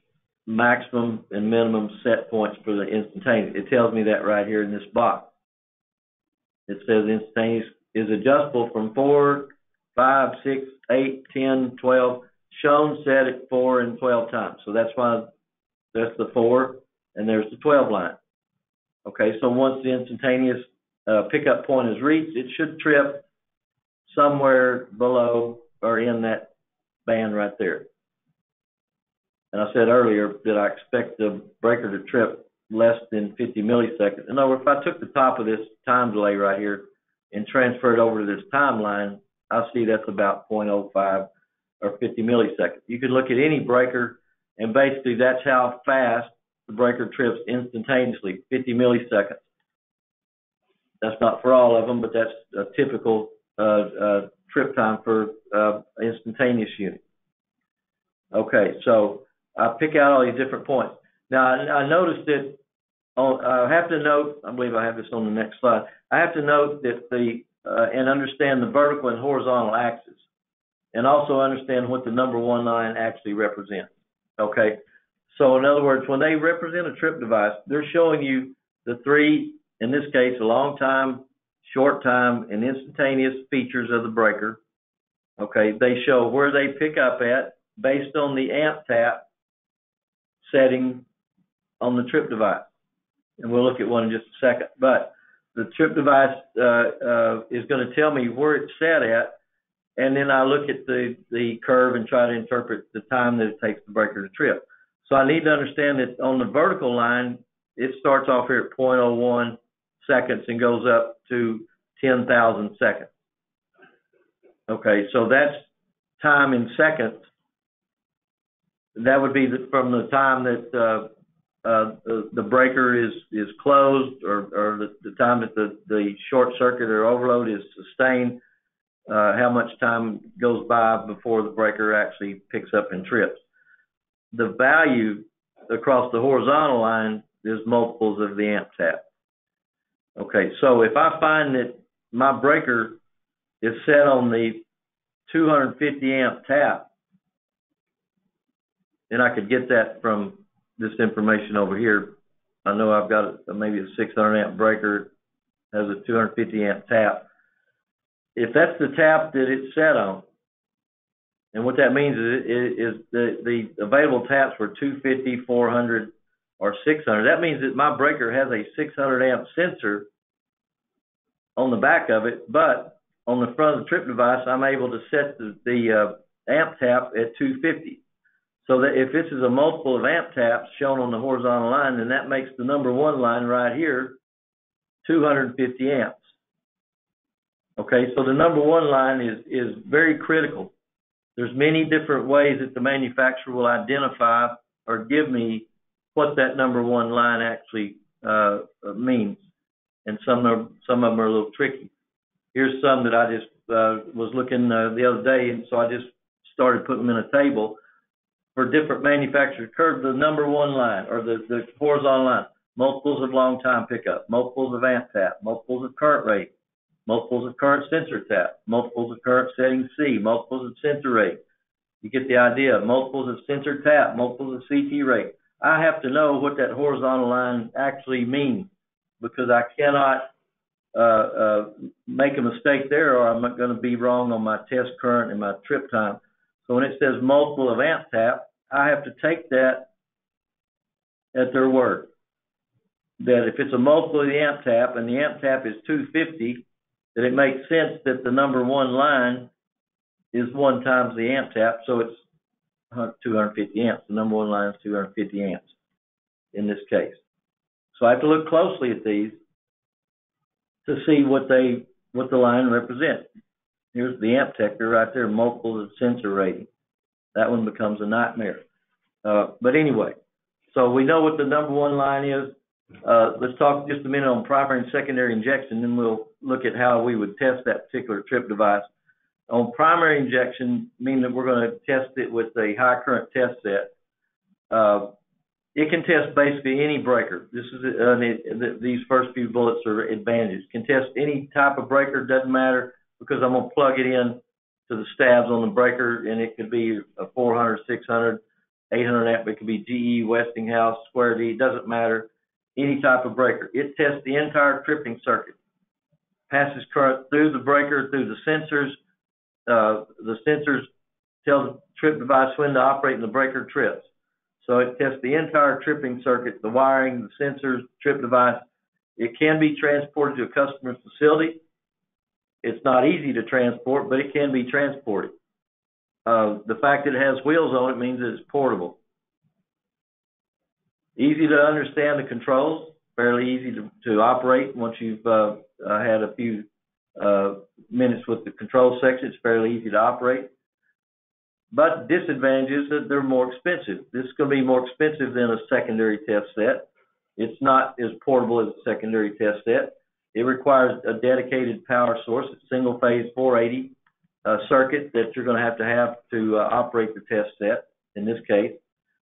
maximum and minimum set points for the instantaneous. It tells me that right here in this box. It says instantaneous is adjustable from 4, 5, 6, 8, 10, 12, shown set at 4 and 12 times. So that's why there's the 4 and there's the 12 line. Okay, so once the instantaneous pickup point is reached, it should trip somewhere below or in that band right there. And I said earlier that I expect the breaker to trip less than 50 milliseconds. In other words, if I took the top of this time delay right here and transferred over to this timeline, I see that's about 0.05 or 50 milliseconds. You could look at any breaker, and basically that's how fast the breaker trips instantaneously, 50 milliseconds. That's not for all of them, but that's a typical trip time for instantaneous unit. Okay, so I pick out all these different points. Now, I noticed that, I have to note, I believe I have this on the next slide, I have to note that the, and understand the vertical and horizontal axis, and also understand what the number 1 line actually represents, okay? So in other words, when they represent a trip device, they're showing you the 3, in this case, a long time, short time, and instantaneous features of the breaker. Okay, they show where they pick up at based on the amp tap setting on the trip device. And we'll look at one in just a second. But the trip device is going to tell me where it's set at, and then I look at the curve and try to interpret the time that it takes the breaker to trip. So I need to understand that on the vertical line, it starts off here at 0.01 seconds and goes up to 10,000 seconds. Okay, so that's time in seconds. That would be from the time that the breaker is closed, or the time that the short circuit or overload is sustained, how much time goes by before the breaker actually picks up and trips. The value across the horizontal line is multiples of the amp tap. Okay, so if I find that my breaker is set on the 250 amp tap, then I could get that from this information over here. I know I've got maybe a 600 amp breaker, has a 250 amp tap. If that's the tap that it's set on, and what that means is the available taps were 250, 400, or 600. That means that my breaker has a 600 amp sensor on the back of it, but on the front of the trip device, I'm able to set the amp tap at 250. So that if this is a multiple of amp taps shown on the horizontal line, then that makes the number 1 line right here 250 amps. Okay, so the number 1 line is very critical. There's many different ways that the manufacturer will identify or give me what that number 1 line actually means, and some of them are a little tricky. Here's some that I just was looking the other day, and so I just started putting them in a table for different manufacturers. Curve the number 1 line, or the horizontal line, multiples of long time pickup, multiples of amp tap, multiples of current rate, multiples of current sensor tap, multiples of current setting C, multiples of sensor rate. You get the idea. Multiples of sensor tap, multiples of CT rate. I have to know what that horizontal line actually means, because I cannot make a mistake there, or I'm going to be wrong on my test current and my trip time. So when it says multiple of amp tap, I have to take that at their word. That if it's a multiple of the amp tap and the amp tap is 250, that it makes sense that the number one line is 1 times the amp tap, so it's 250 amps. The number one line is 250 amps in this case. So I have to look closely at these to see what the line represents. Here's the amp detector right there, multiple of the sensor rating. That one becomes a nightmare. But anyway, so we know what the number one line is. Let's talk just a minute on primary and secondary injection, then we'll look at how we would test that particular trip device. On primary injection, meaning that we're going to test it with a high current test set. It can test basically any breaker. This is these first few bullets are advantages. Can test any type of breaker, doesn't matter, because I'm going to plug it in to the stabs on the breaker, and it could be a 400, 600, 800 amp. It could be GE, Westinghouse, Square D, doesn't matter. Any type of breaker. It tests the entire tripping circuit. Passes current through the breaker, through the sensors. The sensors tell the trip device when to operate, and the breaker trips. So it tests the entire tripping circuit, the wiring, the sensors, trip device. It can be transported to a customer's facility. It's not easy to transport, but it can be transported. The fact that it has wheels on it means that it's portable. Easy to understand the controls, fairly easy to operate. Once you've had a few minutes with the control section, it's fairly easy to operate. But disadvantage is that they're more expensive. This is going to be more expensive than a secondary test set. It's not as portable as a secondary test set. It requires a dedicated power source, a single phase 480 circuit that you're going to have to operate the test set in this case.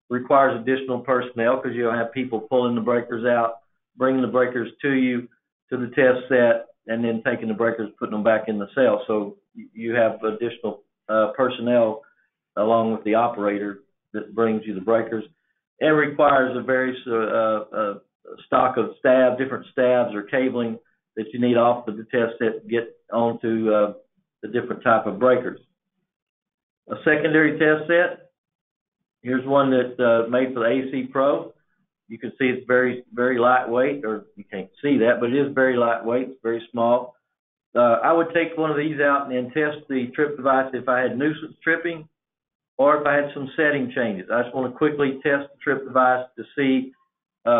Requires additional personnel because you'll have people pulling the breakers out, bringing the breakers to you, to the test set, and then taking the breakers, putting them back in the cell. So you have additional personnel along with the operator that brings you the breakers. It requires a various stock of stab, different stabs or cabling that you need off of the test set to get onto the different type of breakers. A secondary test set, here's one that's made for the AC Pro. You can see it's very, very lightweight, or you can't see that, but it is very lightweight, it's very small. I would take one of these out and test the trip device if I had nuisance tripping or if I had some setting changes. I just want to quickly test the trip device to see if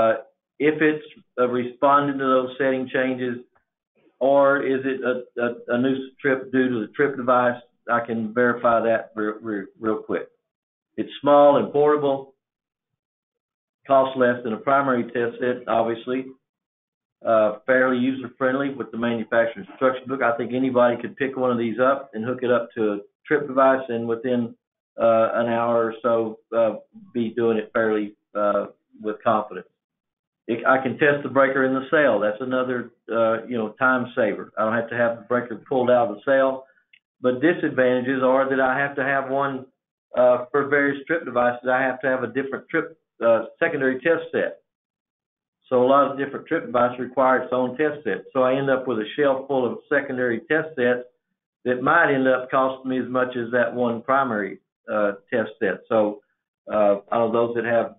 it's responding to those setting changes, or is it a nuisance trip due to the trip device. I can verify that real quick. It's small and portable, costs less than a primary test set, obviously, fairly user-friendly with the manufacturer's instruction book. I think anybody could pick one of these up and hook it up to a trip device, and within an hour or so be doing it fairly with confidence. I can test the breaker in the cell. That's another time saver. I don't have to have the breaker pulled out of the cell. But disadvantages are that I have to have one for various trip devices. I have to have a different trip secondary test set. So a lot of different trip devices require its own test set. So I end up with a shelf full of secondary test sets that might end up costing me as much as that one primary test set. So those that have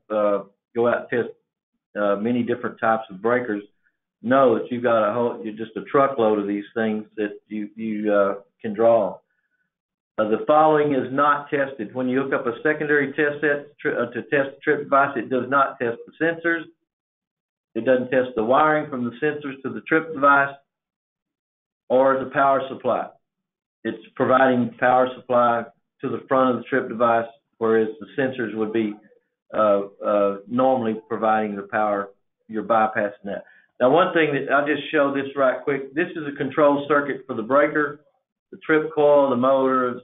go out and test many different types of breakers know that you've got just a truckload of these things that you can draw on. The following is not tested. When you hook up a secondary test set to test the trip device, it does not test the sensors. It doesn't test the wiring from the sensors to the trip device or the power supply. It's providing power supply to the front of the trip device, whereas the sensors would be normally providing the power. You're bypassing that. Now, one thing that I'll just show this right quick. This is a control circuit for the breaker, the trip coil, the motor,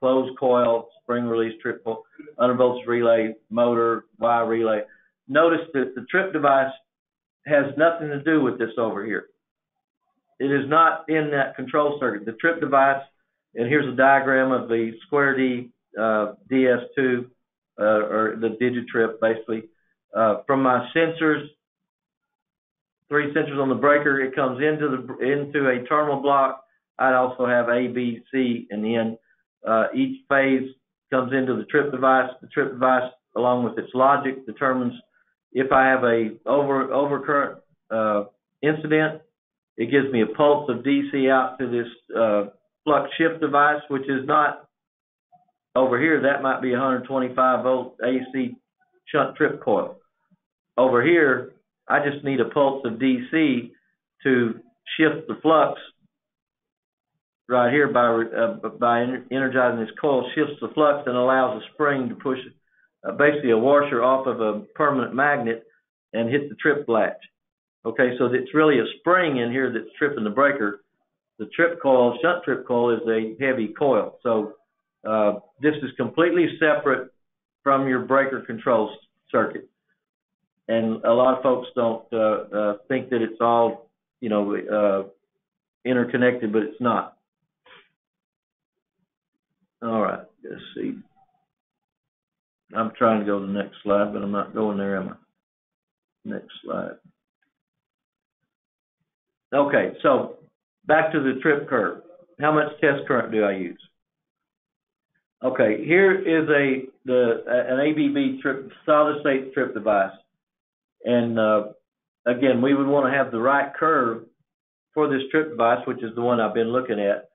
closed coil, spring release, trip coil, undervolts relay, motor, Y relay. Notice that the trip device has nothing to do with this over here. It is not in that control circuit. The trip device, and here's a diagram of the Square D DS2 or the Digitrip, basically. From my sensors, 3 sensors on the breaker, it comes into a terminal block. I'd also have A, B, C, and then each phase comes into the trip device. The trip device, along with its logic, determines if I have a overcurrent incident. It gives me a pulse of DC out to this flux shift device, which is not over here. That might be 125 volt AC shunt trip coil. Over here, I just need a pulse of DC to shift the flux right here by energizing this coil, shifts the flux and allows a spring to push basically a washer off of a permanent magnet and hit the trip latch. Okay, so it's really a spring in here that's tripping the breaker. The trip coil, shunt trip coil, is a heavy coil. So this is completely separate from your breaker control circuit. And a lot of folks don't think that it's all, you know, interconnected, but it's not. All right, let's see. I'm trying to go to the next slide, but I'm not going there, am I? Next slide. Okay, so back to the trip curve. How much test current do I use? Okay, here is an ABB trip, solid state trip device. And again, we would want to have the right curve for this trip device, which is the one I've been looking at.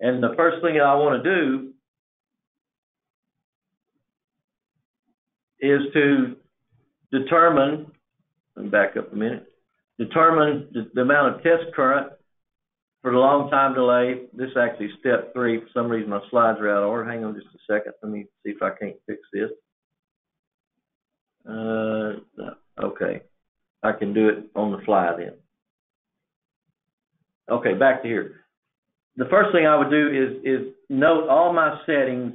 And the first thing I want to do is to determine, let me back up a minute, determine the amount of test current for the long time delay. This is actually step 3. For some reason, my slides are out of order. Hang on just a second. Let me see if I can't fix this. Okay, I can do it on the fly then. Okay, back to here. The first thing I would do is note all my settings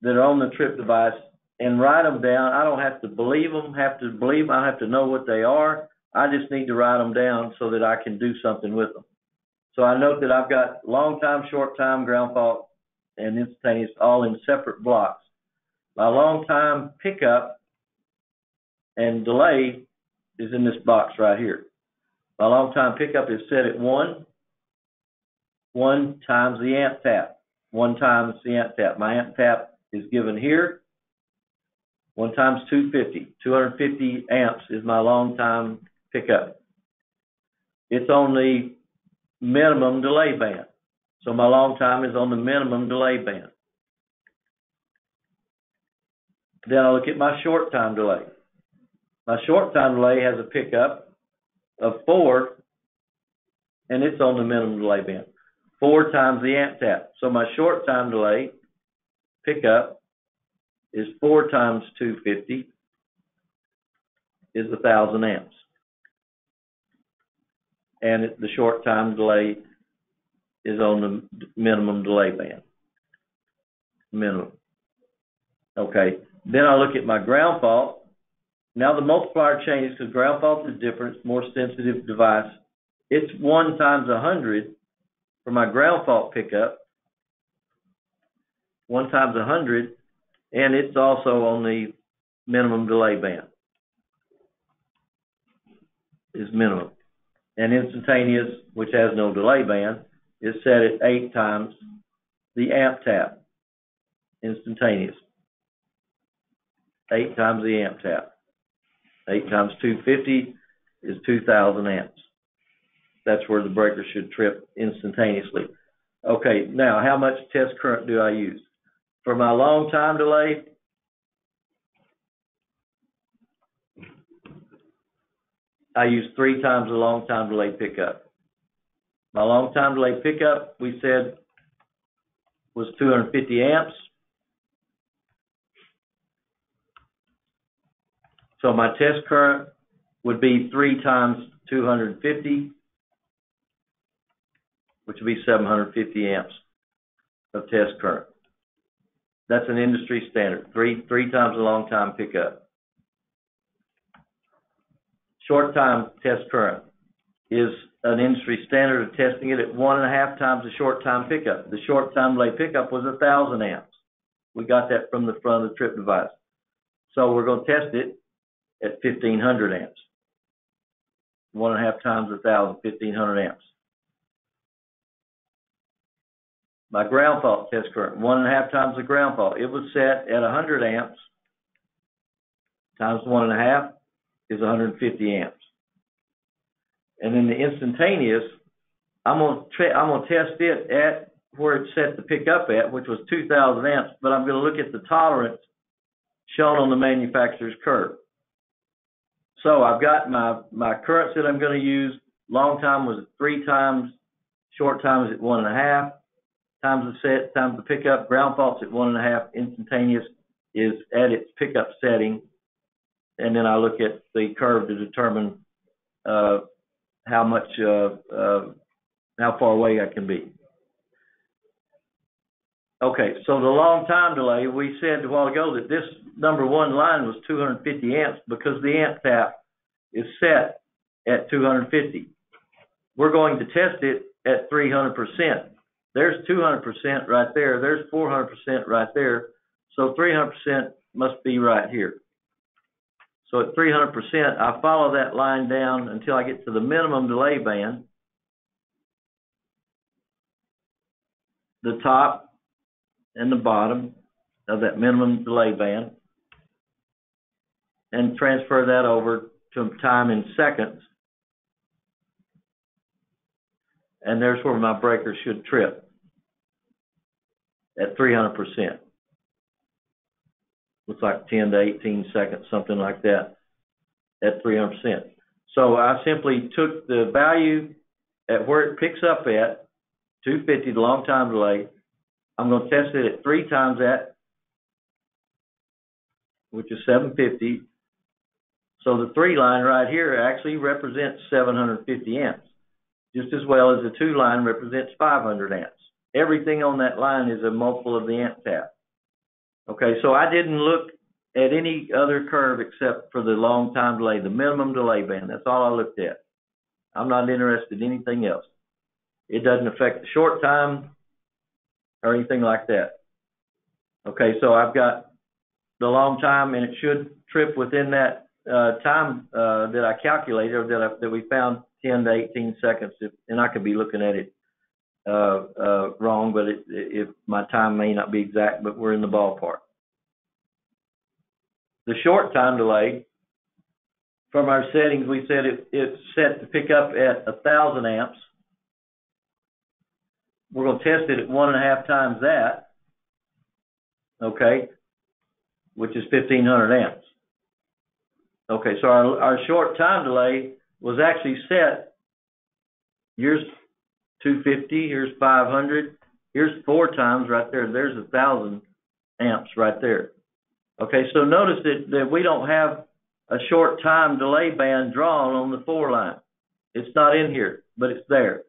that are on the trip device and write them down. I don't have to believe them. I don't have to know what they are. I just need to write them down so that I can do something with them. So I note that I've got long time, short time, ground fault, and instantaneous all in separate blocks. My long time pickup and delay is in this box right here. My long time pickup is set at 1. 1 times the amp tap. 1 times the amp tap. My amp tap is given here. 1 times 250. 250 amps is my long time pickup. It's on the minimum delay band. So my long time is on the minimum delay band. Then I look at my short time delay. My short time delay has a pickup of 4, and it's on the minimum delay band. 4 times the amp tap. So my short time delay pickup is 4 times 250 is 1,000 amps. And the short time delay is on the minimum delay band. Minimum. Okay. Then I look at my ground fault. Now the multiplier changes because ground fault is different. It's more sensitive device. It's 1 times 100. For my ground fault pickup, 1 times 100, and it's also on the minimum delay band. Is minimum. And instantaneous, which has no delay band, is set at 8 times the amp tap. Instantaneous. 8 times the amp tap. 8 times 250 is 2,000 amps. That's where the breaker should trip instantaneously. Okay, now how much test current do I use? For my long time delay, I use 3 times the long time delay pickup. My long time delay pickup, we said, was 250 amps. So my test current would be 3 times 250. Which would be 750 amps of test current. That's an industry standard. Three times a long time pickup. Short time test current is an industry standard of testing it at 1.5 times the short time pickup. The short time delay pickup was 1,000 amps. We got that from the front of the trip device. So we're going to test it at 1,500 amps. 1.5 times 1,000, 1,500 amps. My ground fault test current, 1.5 times the ground fault. It was set at 100 amps times 1.5 is 150 amps. And then the instantaneous, I'm gonna test it at where it's set to pick up at, which was 2,000 amps, but I'm gonna look at the tolerance shown on the manufacturer's curve. So I've got my currents that I'm going to use. Long time was 3 times, short time is at 1.5 times the set, times the pickup. Ground fault's at 1.5. Instantaneous is at its pickup setting, and then I look at the curve to determine how far away I can be. Okay, so the long time delay, we said a while ago that this number one line was 250 amps because the amp tap is set at 250. We're going to test it at 300%. There's 200% right there. There's 400% right there. So 300% must be right here. So at 300%, I follow that line down until I get to the minimum delay band. The top and the bottom of that minimum delay band, and transfer that over to time in seconds. And there's where my breaker should trip at 300%. Looks like 10 to 18 seconds, something like that, at 300%. So I simply took the value at where it picks up at, 250, the long time delay. I'm going to test it at 3 times that, which is 750. So the 3 line right here actually represents 750 amps, just as well as the 2 line represents 500 amps. Everything on that line is a multiple of the amp tap. Okay, so I didn't look at any other curve except for the long time delay, the minimum delay band. That's all I looked at. I'm not interested in anything else. It doesn't affect the short time or anything like that. Okay, so I've got the long time, and it should trip within that time that I calculated, or that we found, 10 to 18 seconds. And I could be looking at it wrong, but if my time may not be exact, but we're in the ballpark. The short time delay, from our settings, we said it's set to pick up at 1,000 amps. We're going to test it at 1.5 times that, okay, which is 1,500 amps. Okay, so our short time delay was actually set, here's 250, here's 500, here's 4 times right there, there's 1,000 amps right there. Okay, so notice that we don't have a short time delay band drawn on the 4 line. It's not in here, but it's there.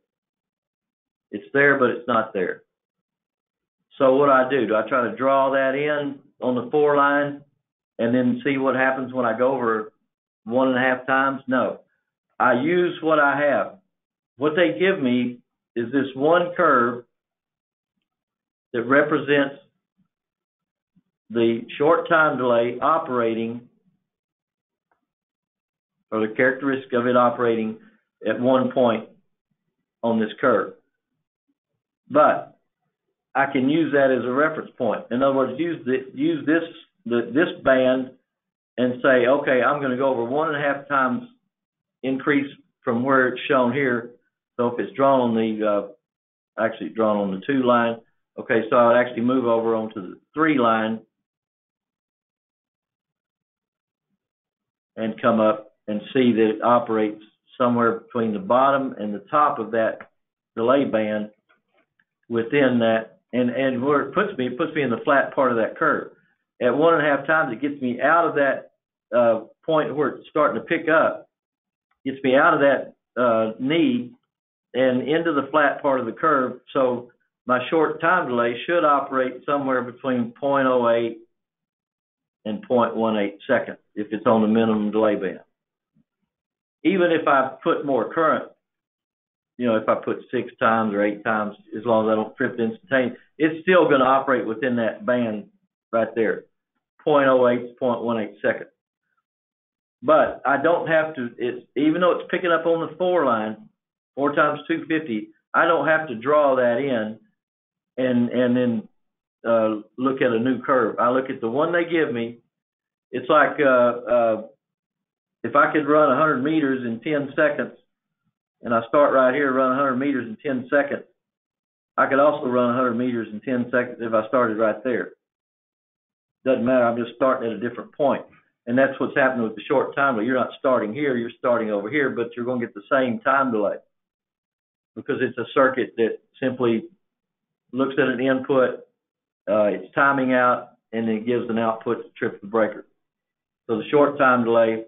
It's there, but it's not there. So what do? I try to draw that in on the 4 line and then see what happens when I go over 1.5 times? No. I use what I have. What they give me is this one curve that represents the short time delay operating, or the characteristic of it operating at one point on this curve. But I can use that as a reference point. In other words, use this band and say, okay, I'm going to go over 1.5 times increase from where it's shown here. So if it's drawn on the, actually drawn on the 2 line, okay, so I would actually move over onto the 3 line and come up and see that it operates somewhere between the bottom and the top of that delay band. Within that, and where it puts me in the flat part of that curve. At 1.5 times, it gets me out of that point where it's starting to pick up, gets me out of that need and into the flat part of the curve. So my short time delay should operate somewhere between 0.08 and 0.18 seconds if it's on the minimum delay band. Even if I put more current, you know, if I put 6 times or 8 times, as long as I don't trip instantaneous, it's still going to operate within that band right there, 0.08 to 0.18 seconds. But I don't have to, it's, even though it's picking up on the 4 line, 4 times 250, I don't have to draw that in and then look at a new curve. I look at the one they give me. It's like if I could run 100 meters in 10 seconds, and I start right here, run 100 meters in 10 seconds, I could also run 100 meters in 10 seconds if I started right there. Doesn't matter, I'm just starting at a different point. And that's what's happening with the short time delay. You're not starting here, you're starting over here, but you're going to get the same time delay because it's a circuit that simply looks at an input, it's timing out, and it gives an output to trip the breaker. So the short time delay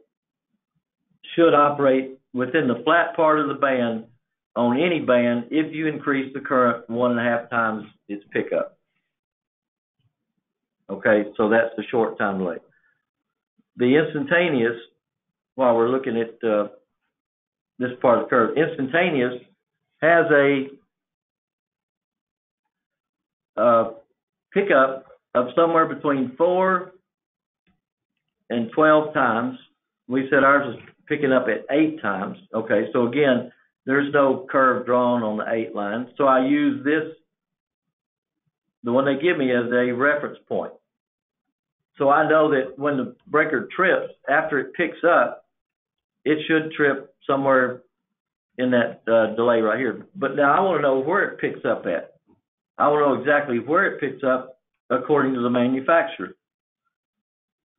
should operate within the flat part of the band on any band if you increase the current 1.5 times its pickup. Okay, so that's the short time delay. The instantaneous, while we're looking at this part of the curve, instantaneous has a pickup of somewhere between 4 and 12 times. We said ours is picking up at 8 times. Okay, so again, there's no curve drawn on the 8 line. So I use this, the one they give me, as a reference point. So I know that when the breaker trips, after it picks up, it should trip somewhere in that delay right here. But now I want to know where it picks up at. I want to know exactly where it picks up according to the manufacturer.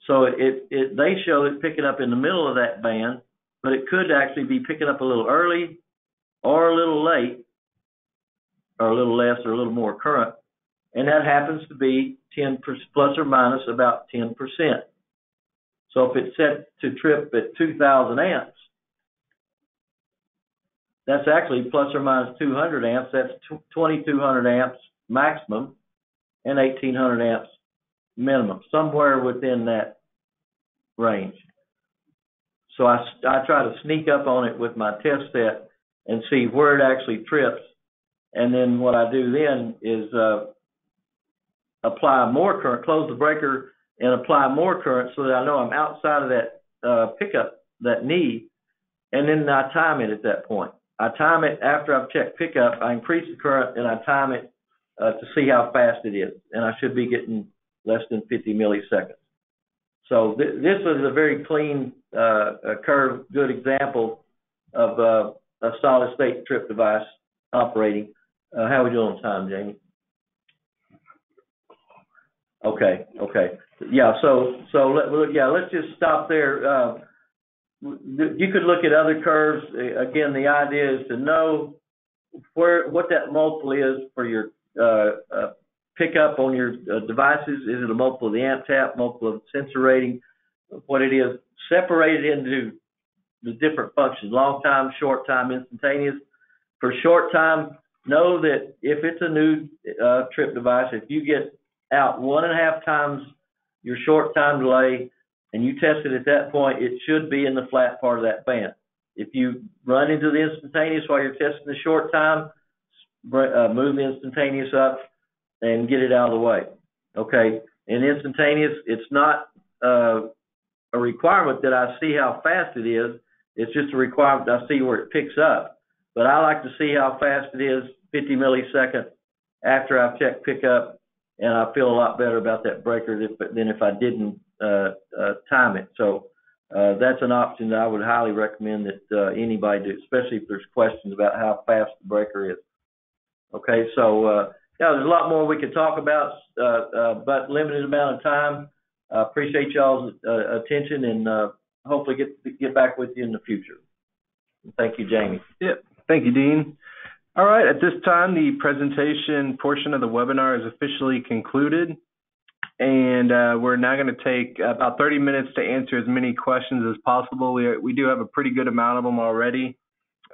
So they show it picking up in the middle of that band, but it could actually be picking up a little early or a little late or a little less or a little more current. And that happens to be 10 plus or minus about 10%. So if it's set to trip at 2,000 amps, that's actually plus or minus 200 amps. That's 2,200 amps maximum and 1,800 amps minimum, somewhere within that range. So I try to sneak up on it with my test set and see where it actually trips. And then what I do then is apply more current, close the breaker and apply more current so that I know I'm outside of that pickup, that need, and then I time it at that point. I time it after I've checked pickup, I increase the current and I time it to see how fast it is. And I should be getting less than 50 milliseconds. So this is a very clean curve, good example of a solid state trip device operating. How are we doing on time, Jamie? Okay. Yeah, let's just stop there. You could look at other curves. Again, the idea is to know what that multiple is for your pickup on your devices. Is it a multiple of the amp tap, multiple of sensor rating, what it is, separated into the different functions, long time, short time, instantaneous. For short time, know that if it's a new trip device, if you get out 1.5 times your short time delay and you test it at that point, it should be in the flat part of that band. If you run into the instantaneous while you're testing the short time, move the instantaneous up and get it out of the way. Okay, and instantaneous, it's not a requirement that I see how fast it is. It's just a requirement that I see where it picks up. But I like to see how fast it is 50 milliseconds after I've checked pickup, and I feel a lot better about that breaker than if I didn't time it. So that's an option that I would highly recommend that anybody do, especially if there's questions about how fast the breaker is. Okay, so yeah, there's a lot more we could talk about, but limited amount of time. I appreciate y'all's attention, and hopefully get back with you in the future. Thank you, Jamie. Yep. Thank you, Dean. All right, at this time, the presentation portion of the webinar is officially concluded, and we're now going to take about 30 minutes to answer as many questions as possible. We do have a pretty good amount of them already,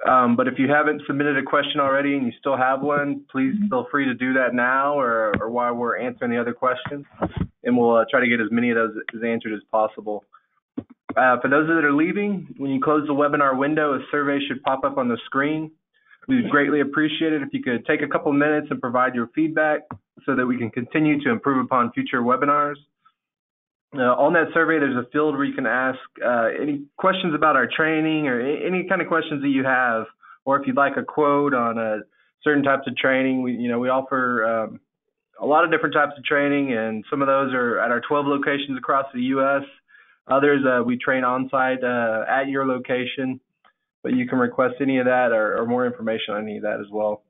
but if you haven't submitted a question already and you still have one, please feel free to do that now or while we're answering the other questions, and we'll try to get as many of those as answered as possible. For those that are leaving, when you close the webinar window, a survey should pop up on the screen. We would greatly appreciate it if you could take a couple minutes and provide your feedback so that we can continue to improve upon future webinars. On that survey, there's a field where you can ask any questions about our training or any kind of questions that you have, or if you'd like a quote on certain types of training. We offer a lot of different types of training, and some of those are at our 12 locations across the U.S. Others, we train on-site at your location, but you can request any of that or more information on any of that as well.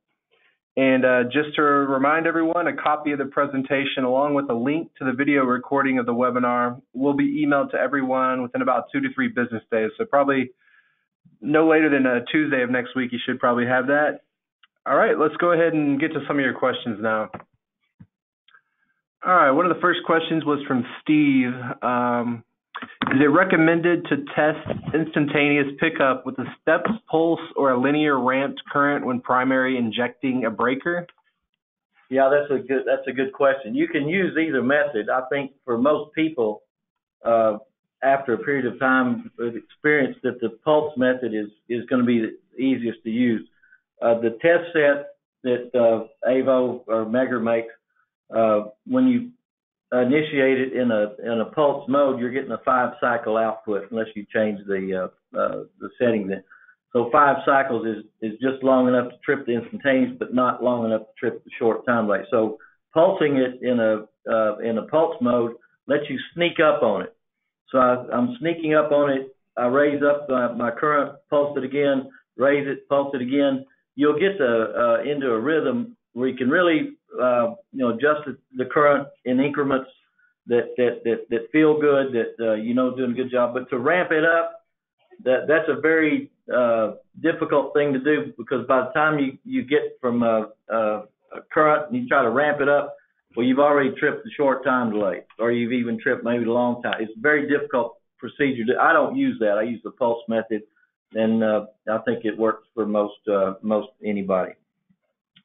And just to remind everyone, a copy of the presentation along with a link to the video recording of the webinar will be emailed to everyone within about 2 to 3 business days. So probably no later than Tuesday of next week, you should probably have that. All right, let's go ahead and get to some of your questions now. All right, one of the first questions was from Steve. Is it recommended to test instantaneous pickup with a steps pulse or a linear ramped current when primary injecting a breaker? Yeah, that's a good question. You can use either method. I think for most people, after a period of time with experience, that the pulse method is going to be the easiest to use. The test set that AVO or Megger makes, when you initiate it in a pulse mode, you're getting a 5-cycle output unless you change the setting there. So 5 cycles is just long enough to trip the instantaneous, but not long enough to trip the short time delay. So pulsing it in a pulse mode lets you sneak up on it. So I'm sneaking up on it. I raise up my current, pulse it again, raise it, pulse it again. You'll get into a rhythm where you can really adjust the current in increments that feel good, that doing a good job. But to ramp it up, that's a very difficult thing to do, because by the time you get from a current and you try to ramp it up, well, you've already tripped the short time delay, or you've even tripped maybe the long time. It's a very difficult procedure. I don't use that. I use the pulse method, and I think it works for most anybody.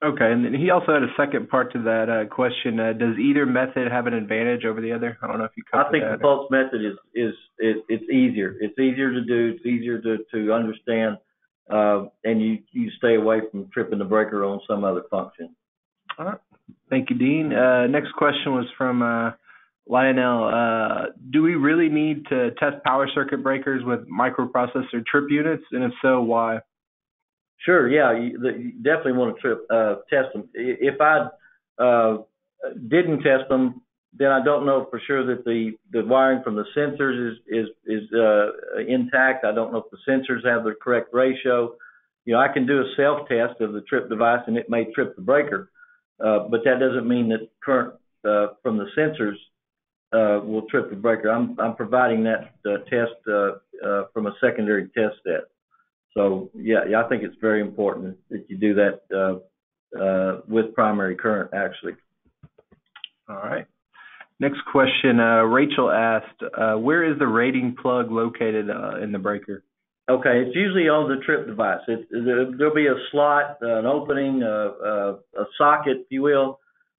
Okay, and then he also had a second part to that question. Does either method have an advantage over the other? I don't know if you covered that. I think the pulse method it's easier. It's easier to do. It's easier to understand, and you stay away from tripping the breaker on some other function. All right. Thank you, Dean. Next question was from Lionel. Do we really need to test power circuit breakers with microprocessor trip units, and if so, why? Sure, yeah, you definitely want to test them. If I didn't test them, then I don't know for sure that the wiring from the sensors is intact. I don't know if the sensors have the correct ratio. I can do a self-test of the trip device, and it may trip the breaker, but that doesn't mean that current from the sensors will trip the breaker. I'm providing that test from a secondary test set. So, yeah, I think it's very important that you do that with primary current, actually. All right. Next question. Rachel asked, where is the rating plug located in the breaker? Okay, it's usually on the trip device. There'll be a slot, an opening, a socket, if you will,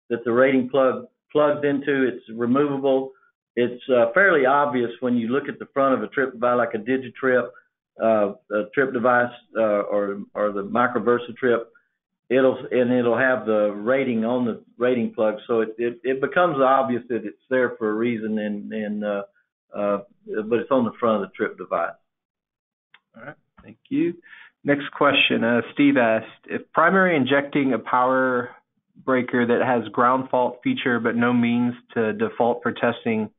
that the rating plug plugs into. It's removable. It's fairly obvious when you look at the front of a trip device, like a Digitrip, a trip device or the Micro VersaTRIP, it'll have the rating on the rating plug, so it becomes obvious that it's there for a reason, and but it's on the front of the trip device. All right, thank you. Next question, Steve asked, if primary injecting a power breaker that has ground fault feature but no means to default for testing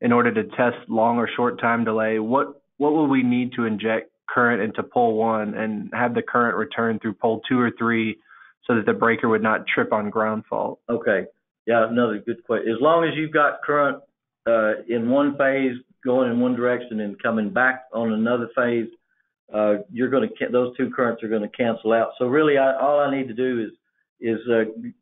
in order to test long or short time delay, what will we need to inject current into pole 1 and have the current return through pole 2 or 3 so that the breaker would not trip on ground fault? Okay. Yeah, another good question. As long as you've got current in one phase going in one direction and coming back on another phase, those two currents are going to cancel out. So really, all I need to do is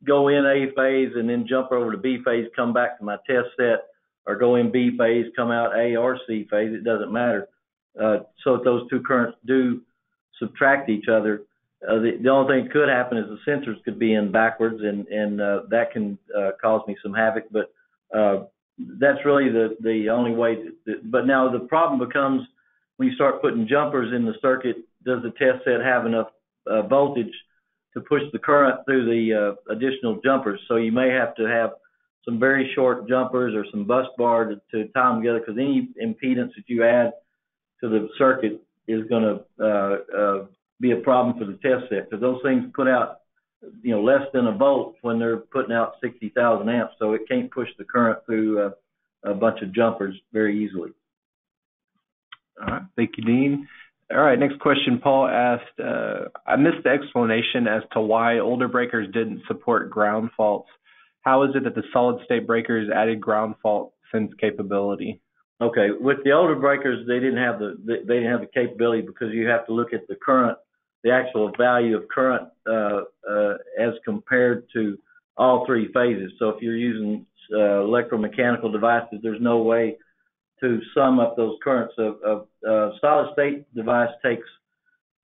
go in A phase and then jump over to B phase, come back to my test set, or go in B phase, come out A or C phase. It doesn't matter. So if those two currents do subtract each other, the only thing that could happen is the sensors could be in backwards, and that can cause me some havoc. But that's really the only way. But now the problem becomes when you start putting jumpers in the circuit, does the test set have enough voltage to push the current through the additional jumpers? So you may have to have some very short jumpers or some bus bar to tie them together, because any impedance that you add to the circuit is going to be a problem for the test set, because those things put out, you know, less than a volt when they're putting out 60,000 amps, so it can't push the current through a bunch of jumpers very easily. All right, thank you, Dean. All right, next question. Paul asked, I missed the explanation as to why older breakers didn't support ground faults. How is it that the solid state breakers added ground fault sense capability? Okay, with the older breakers, they didn't have the capability, because you have to look at the current, the actual value of current as compared to all three phases. So if you're using electromechanical devices, there's no way to sum up those currents. Solid state device takes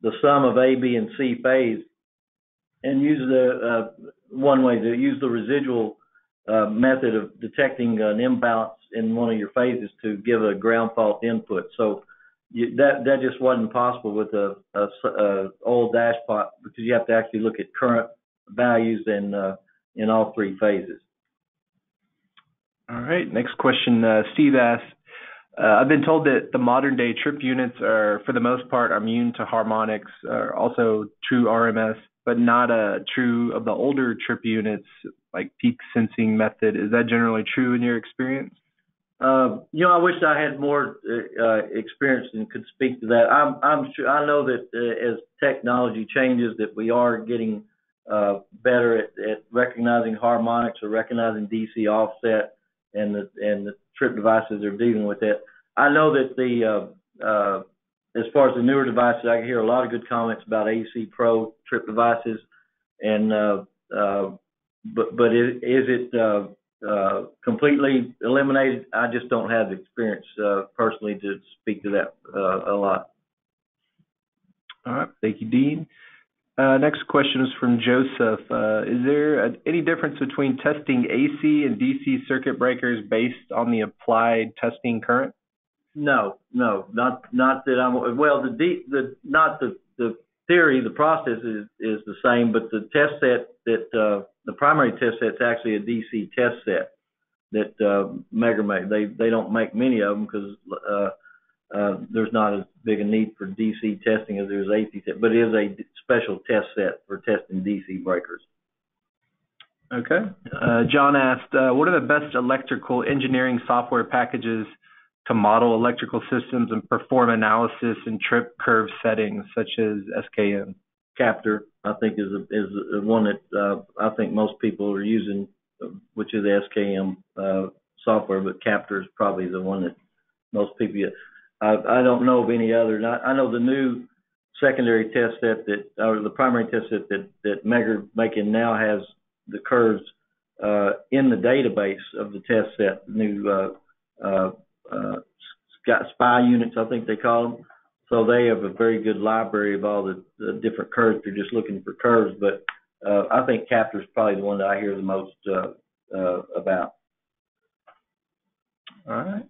the sum of A, B, and C phase and use the one way to use the residual method of detecting an imbalance in one of your phases to give a ground fault input. So that just wasn't possible with a old dashpot, because you have to actually look at current values in all three phases. All right, next question. Steve asked, I've been told that the modern day trip units are, for the most part, immune to harmonics, also true RMS, but not true of the older trip units, like peak sensing method. Is that generally true in your experience? You know, I wish I had more experience and could speak to that. I'm sure, I know that as technology changes, that we are getting better at recognizing harmonics or recognizing DC offset, and the trip devices are dealing with that. I know that as far as the newer devices, I hear a lot of good comments about AC Pro trip devices, and but is it completely eliminated? I just don't have the experience personally to speak to that a lot. All right, thank you, Dean. Next question is from Joseph. Is there any difference between testing AC and DC circuit breakers based on the applied testing current? No, not that I'm. Well, the theory, the process is the same, but the test set that the primary test set's actually a DC test set that Megger made. They don't make many of them because there's not as big a need for DC testing as there's AC test, but it is a special test set for testing DC breakers. Okay. John asked, what are the best electrical engineering software packages to model electrical systems and perform analysis in trip curve settings, such as SKM? CAPTOR, I think, is one that I think most people are using, which is the SKM software, but CAPTOR is probably the one that most people use. I don't know of any other. I know the new secondary test set or the primary test set that Megger making now has the curves in the database of the test set. New SPI units, I think they call them. So they have a very good library of all the different curves. If you're just looking for curves, but I think CAPTOR is probably the one that I hear the most about. All right.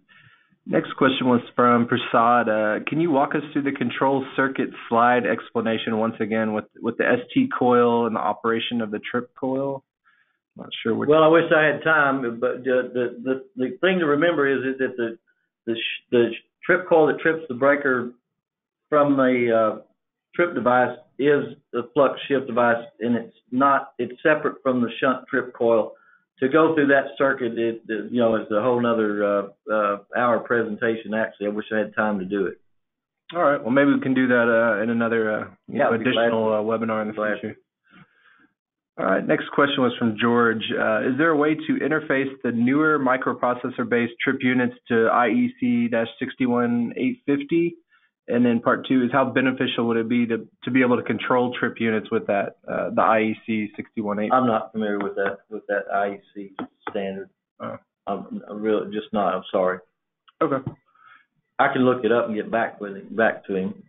Next question was from Prasad. Can you walk us through the control circuit slide explanation once again with the ST coil and the operation of the trip coil? I'm not sure. Well, I wish I had time, but the thing to remember is that the trip coil that trips the breaker from the trip device is a flux shift device, and it's separate from the shunt trip coil. To go through that circuit, it's a whole nother hour presentation. Actually, I wish I had time to do it. All right. Well, maybe we can do that in another additional webinar in the future. All right. Next question was from George. Is there a way to interface the newer microprocessor-based trip units to IEC-61850? And then part two is, how beneficial would it be to be able to control trip units with that the IEC-61850? I'm not familiar with that IEC standard. I'm really just not. I'm sorry. Okay. I can look it up and get back to him.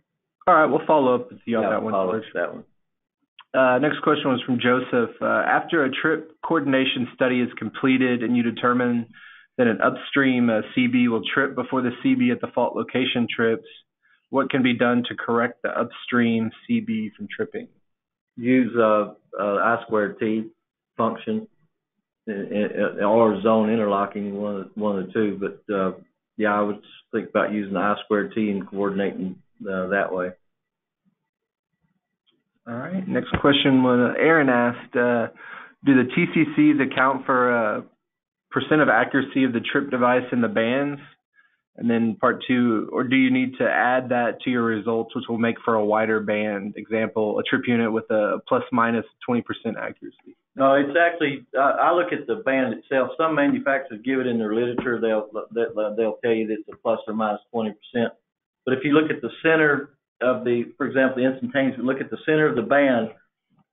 All right, we'll follow up with you on that one. Follow up with that one. Next question was from Joseph. After a trip coordination study is completed and you determine that an upstream CB will trip before the CB at the fault location trips, what can be done to correct the upstream CB from tripping? Use I squared T function or zone interlocking, one of the two. But yeah, I would think about using the I²T and coordinating that way. All right. Next question was Aaron asked, do the TCCs account for percent of accuracy of the trip device in the bands? And then part two, or do you need to add that to your results, which will make for a wider band? Example, a trip unit with a plus minus 20% accuracy. No, it's actually, I look at the band itself. Some manufacturers give it in their literature. They'll tell you that it's a plus or minus 20%. But if you look at the center of the, for example, the instantaneous, look at the center of the band,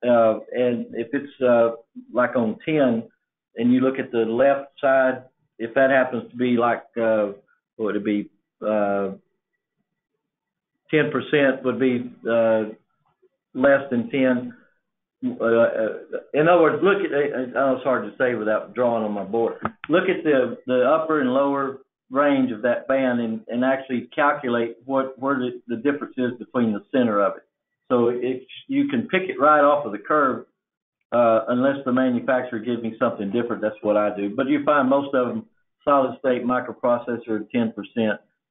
and if it's like on 10, and you look at the left side, if that happens to be like, would it be 10% would be less than 10. In other words, look at, it's hard to say without drawing on my board. Look at the upper and lower range of that band and actually calculate where the difference is between the center of it. So you can pick it right off of the curve unless the manufacturer gives me something different. That's what I do. But you find most of them, solid state microprocessor 10%,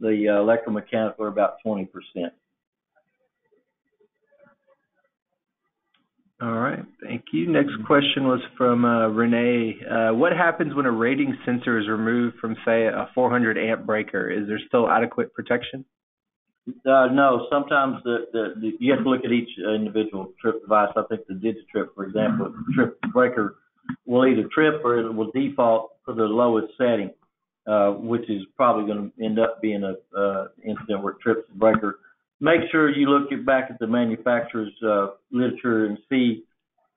the electromechanical are about 20%. All right, thank you. Next question was from Renee. What happens when a rating sensor is removed from, say, a 400 amp breaker? Is there still adequate protection? No, sometimes you have to look at each individual trip device. I think the Digitrip, for example, trip breaker will either trip or it will default for the lowest setting, which is probably going to end up being a incident where it trips the breaker. Make sure you look back at the manufacturer's literature and see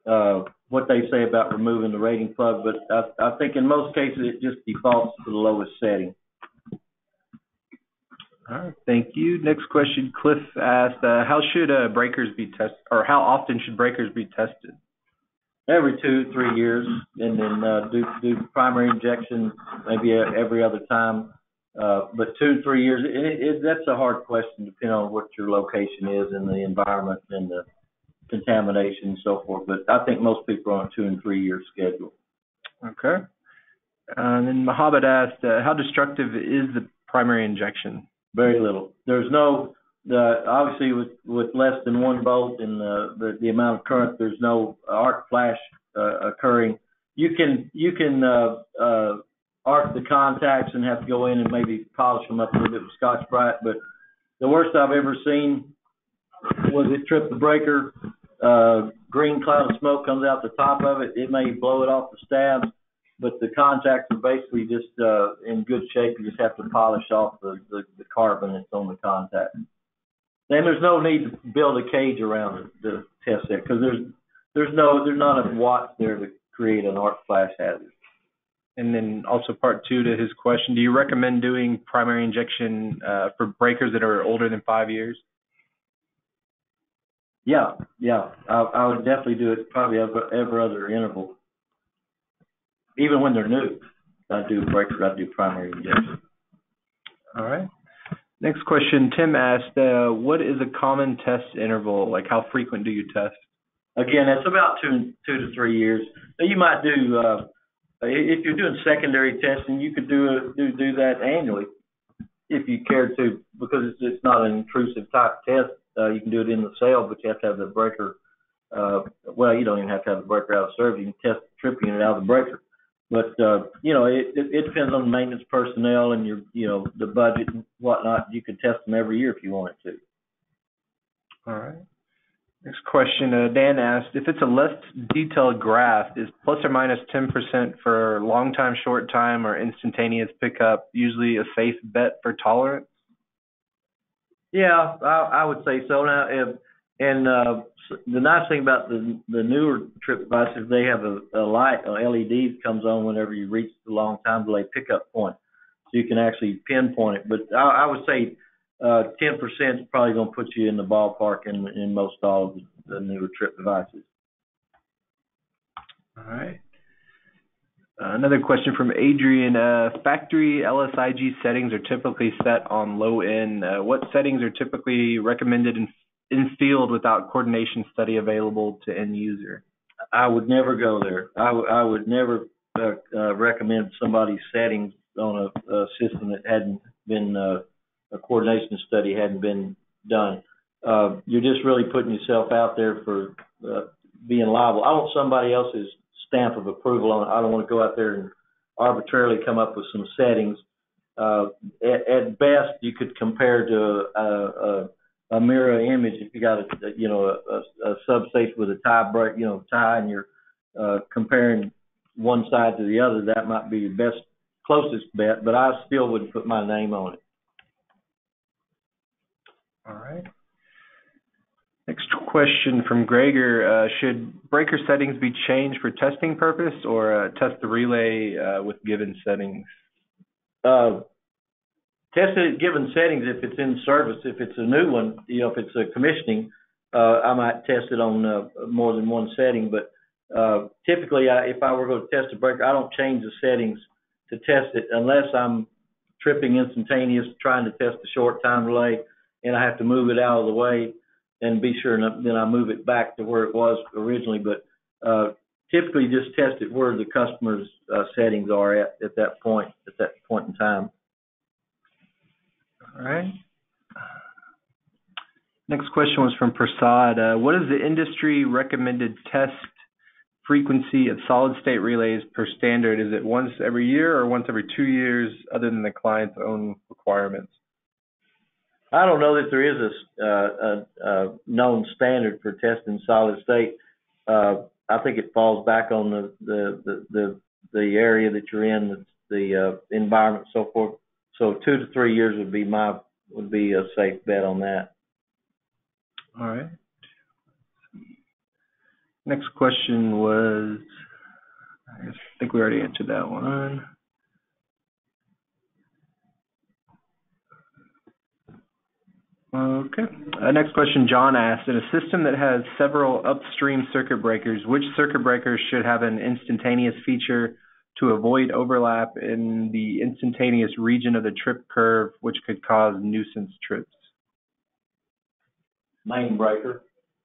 what they say about removing the rating plug, but I think in most cases it just defaults to the lowest setting. All right, thank you. Next question, Cliff asked, how should breakers be tested, or how often should breakers be tested? Every 2-3 years, and then do primary injection maybe every other time. But 2-3 years, that's a hard question depending on what your location is and the environment and the contamination and so forth. But I think most people are on a 2- and 3-year schedule. Okay. And then Mohammed asked, how destructive is the primary injection? Very little. There's no, obviously, with less than 1 volt and the amount of current, there's no arc flash occurring. You can arc the contacts and have to go in and maybe polish them up a little bit with Scotch-Brite. But the worst I've ever seen was it tripped the breaker. Green cloud of smoke comes out the top of it. It may blow it off the stabs, but the contacts are basically just in good shape. You just have to polish off the carbon that's on the contact. And there's no need to build a cage around the test set because there's not enough watts there to create an arc flash hazard. And then also part two to his question, do you recommend doing primary injection for breakers that are older than 5 years? Yeah. I would definitely do it probably every other interval. Even when they're new, I do breakers, I do primary injection. All right. Next question, Tim asked, what is a common test interval? Like, how frequent do you test? Again, it's about 2 to 3 years. Now you might do, if you're doing secondary testing, you could do that annually if you care to, because it's not an intrusive type test. You can do it in the cell, but you have to have the breaker. Well, you don't even have to have the breaker out of service. You can test the trip unit out of the breaker. But, it depends on the maintenance personnel and the budget and whatnot. You could test them every year if you wanted to. All right. Next question, Dan asked, if it's a less detailed graph, is plus or minus 10% for long time, short time, or instantaneous pickup usually a safe bet for tolerance? Yeah, I would say so. Now, the nice thing about the newer trip devices, they have a light, a LED comes on whenever you reach the long time delay pickup point, so you can actually pinpoint it. But I would say 10% is probably going to put you in the ballpark in most all of the newer trip devices. All right. Another question from Adrian. Factory LSIG settings are typically set on low end. What settings are typically recommended in field without coordination study available to end user? I would never go there. I would never recommend somebody's settings on a system that hadn't been, a coordination study hadn't been done. You're just really putting yourself out there for being liable. I want somebody else's stamp of approval on it. I don't want to go out there and arbitrarily come up with some settings. At best, you could compare to a mirror image if you got a substation with a tie break, tie, and you're comparing one side to the other. That might be your best, closest bet, but I still wouldn't put my name on it. All right. Next question from Gregor. Should breaker settings be changed for testing purpose or test the relay with given settings? Test it at given settings if it's in service. If it's a new one, if it's a commissioning, I might test it on more than one setting. But typically, if I were going to test a breaker, I don't change the settings to test it unless I'm tripping instantaneous, trying to test the short time relay, and I have to move it out of the way and be sure enough, then I move it back to where it was originally. But typically just test it where the customer's settings are at that point in time. All right. Next question was from Prasad. What is the industry recommended test frequency of solid state relays per standard? Is it once every year or once every 2 years, other than the client's own requirements? I don't know that there is a known standard for testing solid state. I think it falls back on the area that you're in, the environment, so forth. So 2 to 3 years would be a safe bet on that. All right. Next question was, I think we already answered that one. Okay. Next question John asked, in a system that has several upstream circuit breakers, which circuit breaker should have an instantaneous feature to avoid overlap in the instantaneous region of the trip curve, which could cause nuisance trips? Main breaker.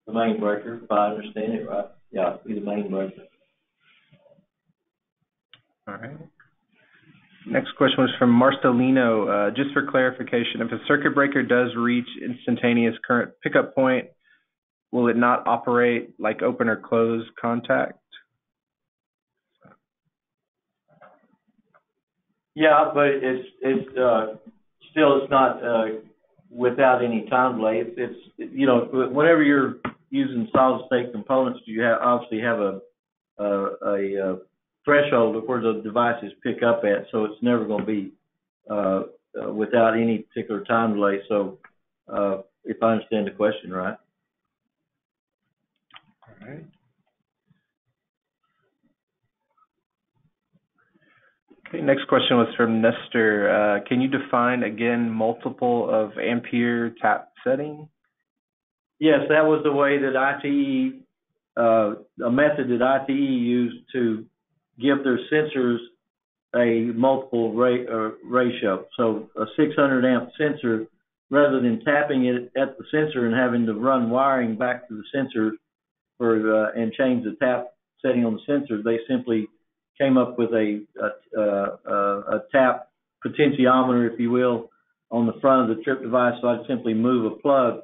The main breaker, if I understand it right. Yeah, it'd be the main breaker. All right. Next question was from Marcelino. Just for clarification, if a circuit breaker does reach instantaneous current pickup point, will it not operate like open or close contact? Yeah, but it's not without any time delay. It's whenever you're using solid state components, you obviously have a threshold of where the devices pick up at, so it's never going to be without any particular time delay. So, if I understand the question right. All right. Okay. Next question was from Nestor. Can you define again multiple of ampere tap setting? Yes, that was the way that ITE, a method that ITE used to give their sensors a multiple ratio. So a 600 amp sensor, rather than tapping it at the sensor and having to run wiring back to the sensor for and change the tap setting on the sensor, they simply came up with a tap potentiometer, if you will, on the front of the trip device. So I'd simply move a plug,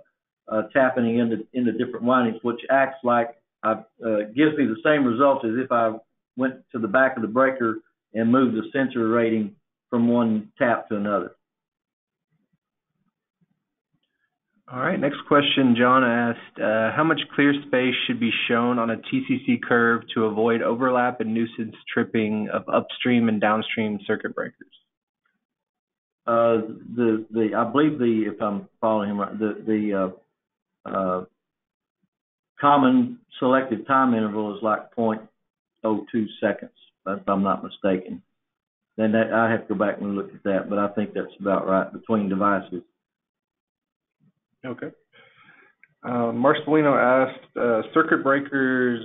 tapping into different windings, which acts like gives me the same result as if I went to the back of the breaker and moved the sensor rating from one tap to another. All right, next question John asked, how much clear space should be shown on a TCC curve to avoid overlap and nuisance tripping of upstream and downstream circuit breakers? I believe if I'm following him right, the common selected time interval is like 0.02 seconds, if I'm not mistaken. Then I have to go back and look at that, but I think that's about right between devices. Okay. Marcelino asked, circuit breakers